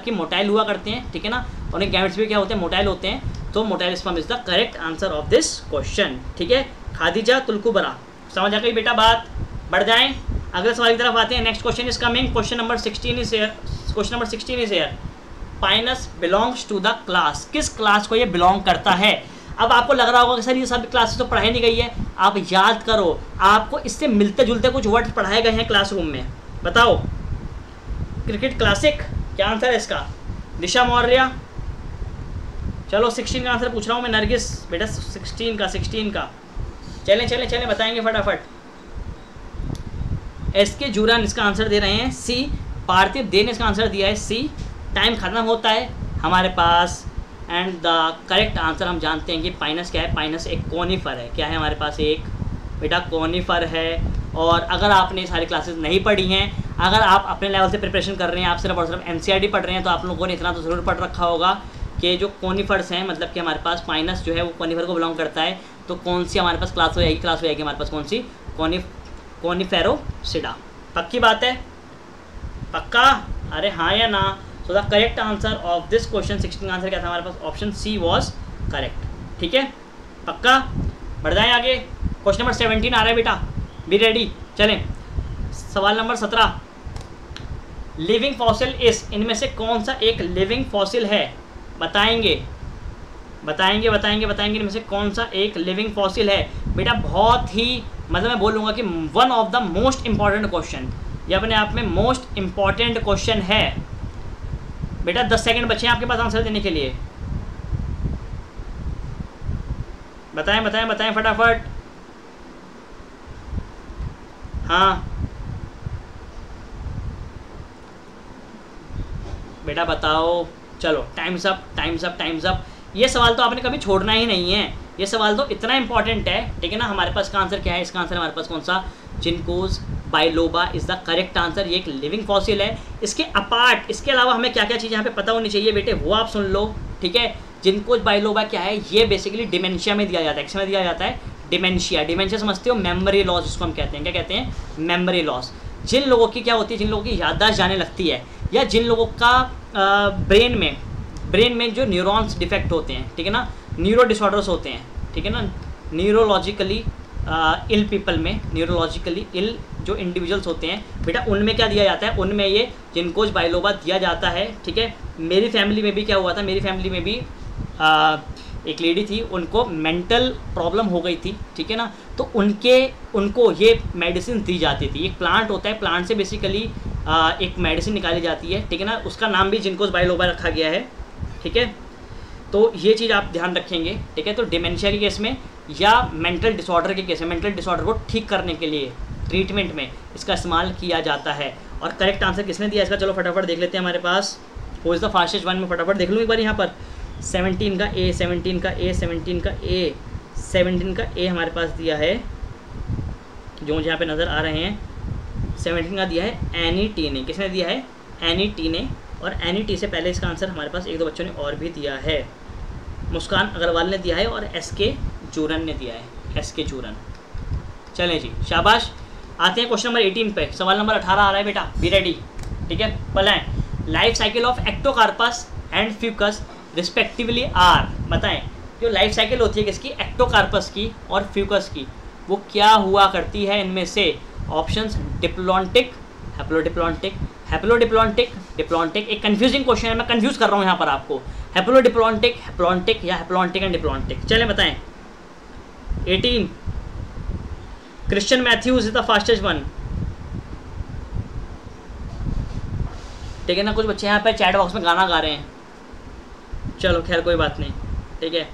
कि मोटाइल हुआ करते हैं। ठीक है ना, और इनके गैमेट्स भी क्या होते हैं, मोटाइल होते हैं। तो motile sperm is the correct answer of this question. ठीक है, खादिजा तुलकुबरा, समझ आ गई बेटा बात? बढ़ जाएं अगले सवाल की तरफ आते हैं। Next question is coming, question number 16 is here, question number 16 is here. Pinus belongs to the class, किस क्लास को ये बिलोंग करता है? अब आपको लग रहा होगा कि सर ये सब क्लासेस तो पढ़ाई नहीं गई है, आप याद करो, आपको इससे मिलते जुलते कुछ वर्ड पढ़ाए गए हैं क्लासरूम में, बताओ। क्रिकेट क्लासिक, क्या आंसर है इसका, दिशा मौर्य, चलो 16 का आंसर पूछ रहा हूँ मैं नरगिस बेटा, 16 का। चलें बताएंगे फटाफट। एस के जूरन इसका आंसर दे रहे हैं सी, पार्थिव दे ने इसका आंसर दिया है सी। टाइम ख़त्म होता है हमारे पास एंड द करेक्ट आंसर हम जानते हैं कि पाइनस क्या है, पाइनस एक कोनीफर है। क्या है हमारे पास, एक बेटा कोनीफर है। और अगर आपने सारी क्लासेस नहीं पढ़ी हैं, अगर आप अपने लेवल से प्रिपरेशन कर रहे हैं, आप सिर्फ और सिर्फ NCERT पढ़ रहे हैं, तो आप लोगों ने इतना तो ज़रूर पढ़ रखा होगा कि जो कोनीफर्स हैं मतलब कि हमारे पास पाइनस जो है वो कोनीफर को बिलोंग करता है। तो कौन सी हमारे पास क्लास हो जाएगी, क्लास हो जाएगी हमारे पास कौन सी, कोनीफेरोसिडा। पक्की बात है, पक्का, अरे हाँ या ना। So the correct answer of this question 16 answer क्या था हमारे पास, ऑप्शन सी वॉज करेक्ट। ठीक है, पक्का। बढ़ जाएँ आगे, क्वेश्चन नंबर 17 आ रहा है बेटा, बी रेडी। चलें सवाल नंबर 17, लिविंग फॉसिल इस, इनमें से कौन सा एक लिविंग फॉसिल है, बताएंगे इनमें से कौन सा एक लिविंग फॉसिल है। बेटा बहुत ही मतलब मैं बोलूँगा कि one of the most important question, ये अपने आप में मोस्ट इम्पॉर्टेंट क्वेश्चन है बेटा। 10 सेकेंड बचे हैं आपके पास आंसर देने के लिए, बताएं फटाफट। हाँ बेटा बताओ, चलो टाइम्स अप। ये सवाल तो आपने कभी छोड़ना ही नहीं है, ये सवाल तो इतना इंपॉर्टेंट है, ठीक है ना। हमारे पास का आंसर क्या है, इसका आंसर हमारे पास कौन सा, जिंकोस biloba is the correct answer. ये एक लिविंग फॉसिल है। इसके अपार्ट, इसके अलावा हमें क्या क्या चीज़ यहाँ पे पता होनी चाहिए बेटे, वो आप सुन लो, ठीक है। जिंकोस बाइलोबा क्या है, ये बेसिकली डिमेंशिया में दिया जाता है, किसमें दिया जाता है, डिमेंशिया समझते हो, मेमोरी लॉस जिसको हम कहते हैं, क्या कहते हैं, मेमोरी लॉस। जिन लोगों की क्या होती है, जिन लोगों की याददाश्त जाने लगती है, या जिन लोगों का ब्रेन में जो न्यूरॉन्स डिफेक्ट होते हैं, ठीक है ना, न्यूरो डिसऑर्डर्स होते हैं, ठीक है ना, न्यूरोलॉजिकली इल पीपल में, न्यूरोलॉजिकली इल जो इंडिविजुअल्स होते हैं बेटा, उनमें क्या दिया जाता है, उनमें ये जिंकोस बाइलोबा दिया जाता है, ठीक है। मेरी फैमिली में भी क्या हुआ था, मेरी फैमिली में भी एक लेडी थी, उनको मेंटल प्रॉब्लम हो गई थी, ठीक है ना, तो उनको ये मेडिसिन दी जाती थी। एक प्लांट होता है, प्लांट से बेसिकली एक मेडिसिन निकाली जाती है, ठीक है ना, उसका नाम भी जिंकोस बाइलोबा रखा गया है, ठीक है। तो ये चीज़ आप ध्यान रखेंगे, ठीक है। तो डिमेंशिया के केस में या मेंटल डिसऑर्डर के केस में, मेंटल डिसऑर्डर को ठीक करने के लिए ट्रीटमेंट में इसका इस्तेमाल किया जाता है। और करेक्ट आंसर किसने दिया इसका, चलो फटाफट देख लेते हैं हमारे पास, who is the fastest one, में फटाफट देख लूँ एक बार यहाँ पर। 17 का ए हमारे पास दिया है, जो मुझे यहाँ पे नज़र आ रहे हैं, 17 का दिया है एनी टी ने, किसने दिया है, एनी टी ने। और एनी टी से पहले इसका आंसर हमारे पास एक दो बच्चों ने और भी दिया है, मुस्कान अग्रवाल ने दिया है और SK जूरन ने दिया है, SK जूरन। चलें जी, शाबाश। आते हैं क्वेश्चन नंबर 18 पे, सवाल नंबर 18 आ रहा है बेटा, बी रेडी, ठीक है। पलाएँ, life cycle of Ectocarpus and Fucus respectively are, बताएं जो लाइफ साइकिल होती है किसकी, एक्टोकार्पस की और फ्यूकस की, वो क्या हुआ करती है। इनमें से ऑप्शंस डिप्लोन्टिक, एक कंफ्यूजिंग क्वेश्चन है, मैं कंफ्यूज कर रहा हूँ यहाँ पर आपको, हैप्लोडिप्लोन्टिक या हैप्लोन्टिक एंड डिप्लोन्टिक। चलें बताएं। 18, Christian Matthews is the fastest one, ठीक है ना। कुछ बच्चे यहाँ पर चैट बॉक्स में गाना गा रहे हैं, चलो खैर कोई बात नहीं, ठीक है।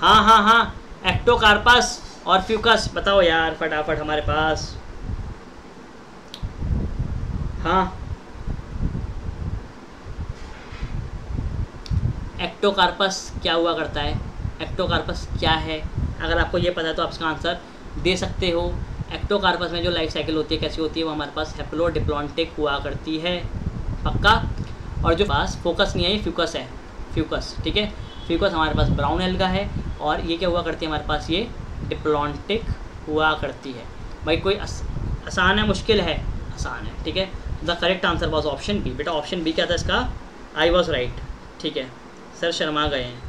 हाँ, एक्टोकार्पस और फ्यूकस, बताओ यार फटाफट हमारे पास। हाँ, एक्टोकार्पस क्या हुआ करता है, एक्टोकार्पस क्या है, अगर आपको ये पता है तो आप इसका आंसर दे सकते हो। एक्टोकार्पस में जो लाइफ साइकिल होती है कैसी होती है, वो हमारे पास हैप्लोडिप्लोन्टिक हुआ करती है, पक्का। और जो पास फोकस नहीं है, ये फ्यूकस है, फ्यूकस, ठीक है। फ्यूकस हमारे पास ब्राउन एल्गा है और ये क्या हुआ करती है हमारे पास, ये डिप्लोन्टिक हुआ करती है। भाई कोई आसान है, मुश्किल है, आसान है, ठीक है। The correct answer was option B बेटा, ऑप्शन बी क्या था इसका, आई वॉज राइट, ठीक है। सर शर्मा गए हैं,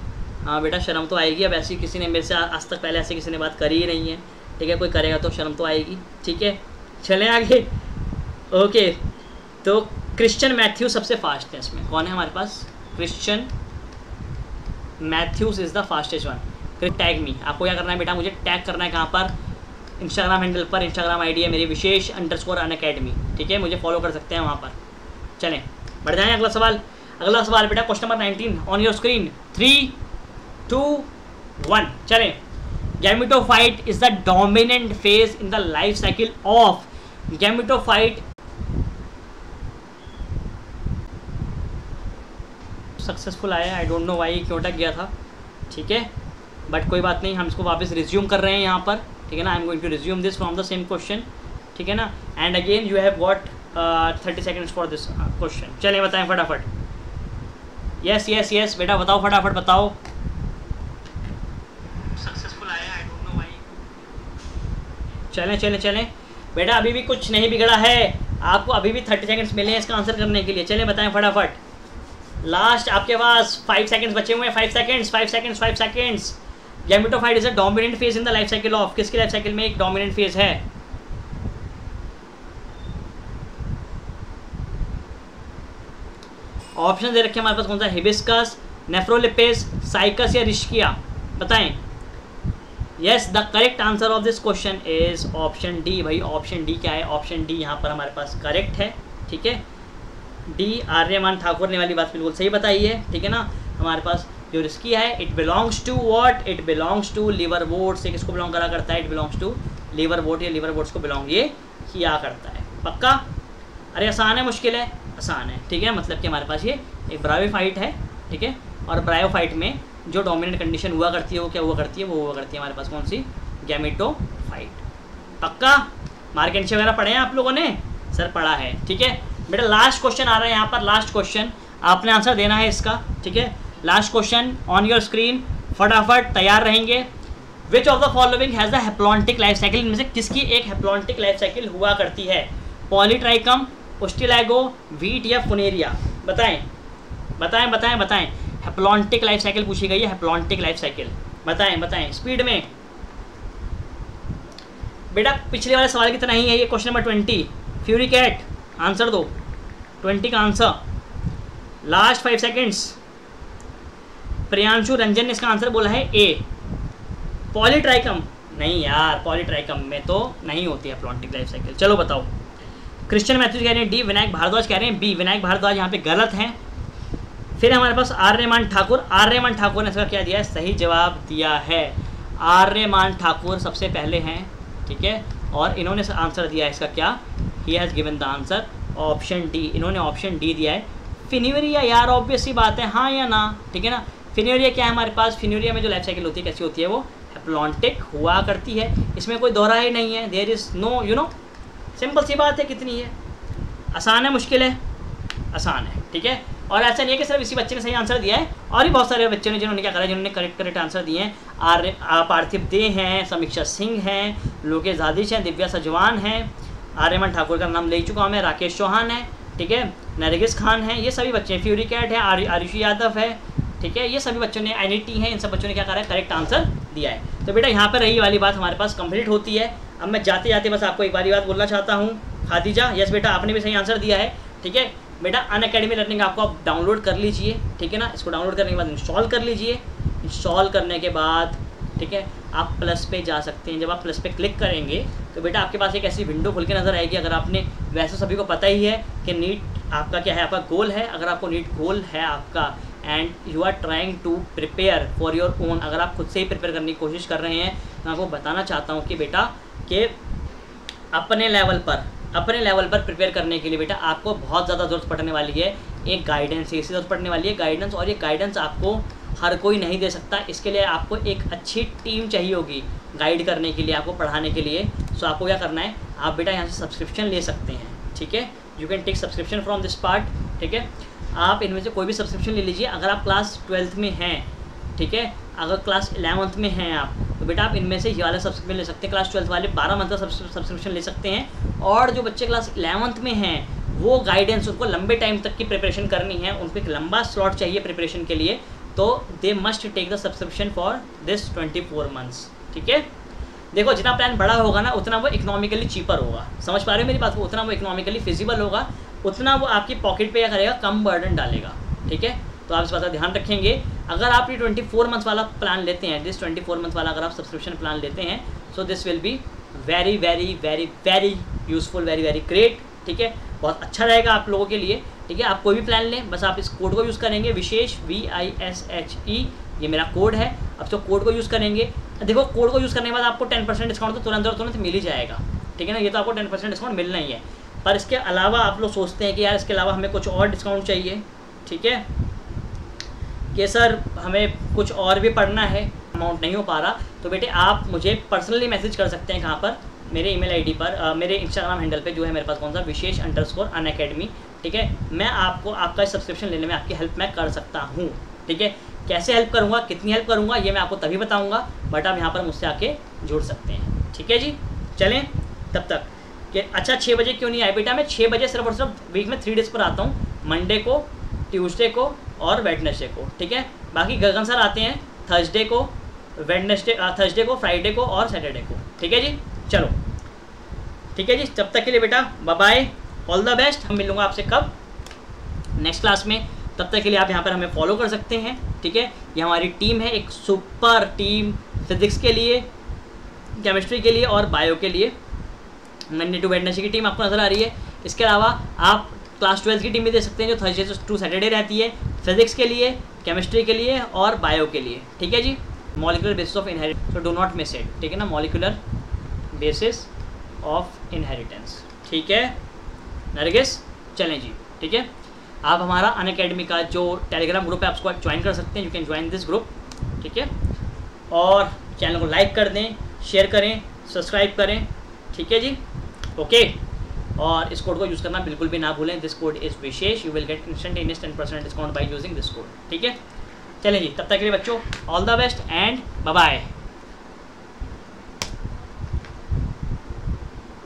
हाँ बेटा शर्म तो आएगी, अब ऐसी किसी ने मेरे से आज तक पहले ऐसे किसी ने बात करी ही नहीं है, ठीक है, कोई करेगा तो शर्म तो आएगी, ठीक है। चलें आगे, ओके। तो क्रिश्चियन मैथ्यू सबसे फास्ट है इसमें, कौन है हमारे पास, Christian Matthews is the fastest one. फिर टैग मी, आपको क्या करना है बेटा, मुझे टैग करना है, कहाँ पर, इंस्टाग्राम हैंडल पर, इंस्टाग्राम आईडी है मेरी विशेष _अनअकैडमी, ठीक है, मुझे फॉलो कर सकते हैं वहाँ पर। चलें बढ़ जाएँ अगला सवाल, अगला सवाल बेटा question number 19 on your screen 3, 2, 1 चलें। Gametophyte is the dominant phase in the life cycle of gametophyte. Successful आया, आई डोंट नो वाई क्यों अटक गया था, ठीक है, बट कोई बात नहीं, हम इसको वापस रिज्यूम कर रहे हैं यहाँ पर, ठीक है ना। I am going to resume this from the same question, ठीक है ना। And again you have got 30 seconds for this question. चलिए बताएं फटाफट। यस यस यस बेटा बताओ, फटाफट बताओ। सक्सेसफुल आया, आई डोंट नो वाई। चलें चलें चलें बेटा, अभी भी कुछ नहीं बिगड़ा है, आपको अभी भी 30 सेकेंड्स मिले हैं इसका आंसर करने के लिए। चलें बताएं फटाफट। लास्ट आपके पास 5 सेकेंड्स बचे हुए हैं। 5 seconds. Gametophyte is a dominant phase in the life cycle of, किसकी लाइफ साइकिल में एक डोमिनेंट फेज है? ऑप्शन दे रखे हमारे पास, कौन सा? हिबिस्कस, नेफ्रोलिपेस, साइकस या रिश्किया, बताएं। Yes, the correct answer of this question is option D. भाई ऑप्शन डी क्या है? ऑप्शन डी यहाँ पर हमारे पास करेक्ट है, ठीक है। डी आर्यमान ठाकुर ने वाली बात बिल्कुल सही बताई है, ठीक है ना। हमारे पास जो रिस्किया है, it belongs to what? It belongs to liverworts. एक इसको बिलोंग करा करता है, it belongs to liverwort, या लिवर बोट्स को बिलोंग ये किया करता है। पक्का? अरे आसान है मुश्किल है? आसान है, ठीक है। मतलब कि हमारे पास ये एक ब्रायोफाइट है, ठीक है। और ब्रायोफाइट में जो डोमिनेंट कंडीशन हुआ करती है वो क्या हुआ करती है? वो हुआ करती है हमारे पास कौन सी? गैमेटोफाइट। पक्का? मार्केंटिया वगैरह पढ़े हैं आप लोगों ने? सर पढ़ा है, ठीक है बेटा। लास्ट क्वेश्चन आ रहा है यहाँ पर, लास्ट क्वेश्चन आपने आंसर देना है इसका, ठीक है। Last question on your screen, फटाफट तैयार रहेंगे। Which of the following has the haplontic life cycle? इनमें से किसकी एक हैप्लॉन्टिक लाइफ साइकिल हुआ करती है? पॉलीट्राइकम, उस्टिलैगो, वीट या फुनेरिया, बताएं बताएं बताएं बताएं। हैप्लॉन्टिक लाइफ साइकिल पूछी गई है, हैप्लॉन्टिक लाइफ साइकिल, बताएं बताएं स्पीड में। बेटा पिछले वाले सवाल की तरह ही है ये question number 20। Furry cat answer दो, 20 का answer. Last 5 seconds. Priyanshu Ranjan ने इसका आंसर बोला है ए, पॉलीट्राइकम। नहीं यार, पॉलीट्राइकम में तो नहीं होती हैप्लॉन्टिक लाइफ साइकिल। चलो बताओ। क्रिश्चियन मैथ्यूज कह रहे हैं डी, विनायक भारद्वाज कह रहे हैं बी। विनायक भारद्वाज यहाँ पे गलत हैं। फिर हमारे पास आर्यमान ठाकुर, आर्यमान ठाकुर ने इसका क्या दिया है? सही जवाब दिया है। आर्यमान ठाकुर सबसे पहले हैं, ठीक है, और इन्होंने आंसर दिया है इसका क्या? He has given the answer option D. इन्होंने ऑप्शन डी दिया है। फिनेरिया यार ऑब्वियस सी बात है, हाँ या ना, ठीक है ना। फिनेरिया क्या है हमारे पास? फिनेरिया में जो लाइफ साइकिल होती है कैसी होती है? वो हैप्लॉन्टिक हुआ करती है, इसमें कोई दोहरा ही नहीं है। There is no, you know, simple सी बात है। कितनी है? आसान है मुश्किल है? आसान है, ठीक है। और ऐसा नहीं है कि सिर्फ इसी बच्चे ने सही आंसर दिया है, और भी बहुत सारे बच्चों ने जिन्होंने क्या करा, जिन्होंने करेक्ट करेक्ट आंसर दिए हैं। पार्थिव दे हैं, समीक्षा सिंह हैं, लोकेश आदिश हैं, दिव्या सजवान हैं, आर्यमन ठाकुर का नाम ले चुका हूँ मैं, राकेश चौहान है, ठीक है, नरगिस खान है, ये सभी बच्चे हैं। फ्यूरी कैट है, आरुषि यादव है, ठीक है, ये सभी बच्चों ने NET है, इन सब बच्चों ने क्या करा है? करेक्ट आंसर दिया है। तो बेटा यहाँ पर रही वाली बात हमारे पास कंप्लीट होती है। अब मैं जाते जाते बस आपको एक बारी बात बोलना चाहता हूँ। खादिजा, यस बेटा आपने भी सही आंसर दिया है, ठीक है बेटा। अनअकैडमी लर्निंग आपको आप डाउनलोड कर लीजिए, ठीक है ना। इसको डाउनलोड करने के बाद इंस्टॉल कर लीजिए। इंस्टॉल करने के बाद, ठीक है, आप प्लस पे जा सकते हैं। जब आप प्लस पे क्लिक करेंगे तो बेटा आपके पास एक ऐसी विंडो खुल के नज़र आएगी। अगर आपने, वैसे सभी को पता ही है कि नीट आपका क्या है, आपका गोल है। अगर आपको नीट गोल है आपका, and you are trying to prepare for your own, अगर आप खुद से ही प्रिपेयर करने की कोशिश कर रहे हैं, मैं आपको बताना चाहता हूँ कि बेटा कि अपने लेवल पर प्रिपेयर करने के लिए बेटा आपको बहुत ज़्यादा ज़रूरत पड़ने वाली है एक गाइडेंस, इससे ज़रूरत पड़ने वाली है गाइडेंस। और ये गाइडेंस आपको हर कोई नहीं दे सकता। इसके लिए आपको एक अच्छी टीम चाहिए होगी गाइड करने के लिए, आपको पढ़ाने के लिए। सो आपको क्या करना है, आप बेटा यहाँ से सब्सक्रिप्शन ले सकते हैं, ठीक है। You can take subscription from this part, ठीक है। आप इनमें से कोई भी सब्सक्रिप्शन ले लीजिए। अगर आप क्लास 12th में हैं, ठीक है, अगर क्लास 11th में हैं आप, तो बेटा आप इनमें से ये वाला सब्सक्रिप्शन ले सकते हैं। क्लास 12th वाले 12 मंथ का सब्सक्रिप्शन ले सकते हैं। और जो बच्चे क्लास 11th में हैं, वो गाइडेंस, उनको लंबे टाइम तक की प्रिपरेशन करनी है, उनको एक लंबा स्लॉट चाहिए प्रिपरेशन के लिए, तो they must take the subscription for this 24 months, ठीक है। देखो जितना प्लान बड़ा होगा ना, उतना वो इकोनॉमिकली चीपर होगा। समझ पा रहे हो मेरी बात को? उतना वो इकोनॉमिकली फिजिबल होगा, उतना वो आपकी पॉकेट पे क्या करेगा, कम बर्डन डालेगा, ठीक है। तो आप इस बात का ध्यान रखेंगे। अगर आप ये 24 मंथ वाला प्लान लेते हैं, दिस 24 मंथ वाला अगर आप सब्सक्रिप्शन प्लान लेते हैं, so this will be very very very very useful, very very great, ठीक है, बहुत अच्छा रहेगा आप लोगों के लिए। ठीक है, आप कोई भी प्लान लें, बस आप इस कोड को यूज़ करेंगे, विशेष VISHE, ये मेरा कोड है। अब तो कोड को यूज़ करेंगे, देखो कोड को यूज़ करने के बाद आपको 10% डिस्काउंट तो तुरंत और तुरंत मिल ही जाएगा। ठीक है ना, ये तो आपको 10% डिस्काउंट मिलना ही है। पर इसके अलावा आप लोग सोचते हैं कि यार इसके अलावा हमें कुछ और डिस्काउंट चाहिए, ठीक है कि सर हमें कुछ और भी पढ़ना है, अमाउंट नहीं हो पा रहा, तो बेटे आप मुझे पर्सनली मैसेज कर सकते हैं, कहाँ पर, मेरे ईमेल आईडी पर, मेरे इंस्टाग्राम हैंडल पे जो है मेरे पास, कौन सा, Vishesh_unacademy। ठीक है, मैं आपको आपका सब्सक्रिप्शन लेने में आपकी हेल्प मैं कर सकता हूँ। ठीक है, कैसे हेल्प करूँगा, कितनी हेल्प करूँगा, ये मैं आपको तभी बताऊँगा, बट आप यहाँ पर मुझसे आके जुड़ सकते हैं। ठीक है जी, चलें तब तक कि अच्छा 6 बजे क्यों नहीं आए बेटा, मैं 6 बजे सिर्फ और सिर्फ वीक में 3 डेज़ पर आता हूँ, मंडे को, ट्यूसडे को और वेडनेसडे को। ठीक है, बाकी गगन सर आते हैं थर्सडे को, थर्सडे को, फ्राइडे को और सैटरडे को। ठीक है जी, चलो ठीक है जी, तब तक के लिए बेटा bye bye, all the best. हम मिलूँगा आपसे कब, नेक्स्ट क्लास में। तब तक के लिए आप यहाँ पर हमें फॉलो कर सकते हैं। ठीक है, ये हमारी टीम है, एक सुपर टीम, फिजिक्स के लिए, केमिस्ट्री के लिए और बायो के लिए, मंडे टू वेडनेसडे की टीम आपको नज़र आ रही है। इसके अलावा आप क्लास 12 की टीम भी दे सकते हैं, जो थर्सडे टू सैटरडे रहती है, फिजिक्स के लिए, केमिस्ट्री के लिए और बायो के लिए। ठीक है जी, molecular basis of inheritance, so do not miss it. ठीक है ना, मॉलिकुलर बेसिस ऑफ इनहेरिटेंस। ठीक है नरगिस, चलें जी। ठीक है, आप हमारा अनअकैडमी का जो टेलीग्राम ग्रुप है, आप उसको ज्वाइन कर सकते हैं, you can join this group. ठीक है, और चैनल को लाइक कर दें, शेयर करें, सब्सक्राइब करें। ठीक है जी, ओके, और इस कोड को यूज़ करना बिल्कुल भी ना भूलें, this code is Vishesh, you will get instantaneous 10% discount by using this code. ठीक है, चलें जी, तब तक के लिए बच्चों all the best and bye bye.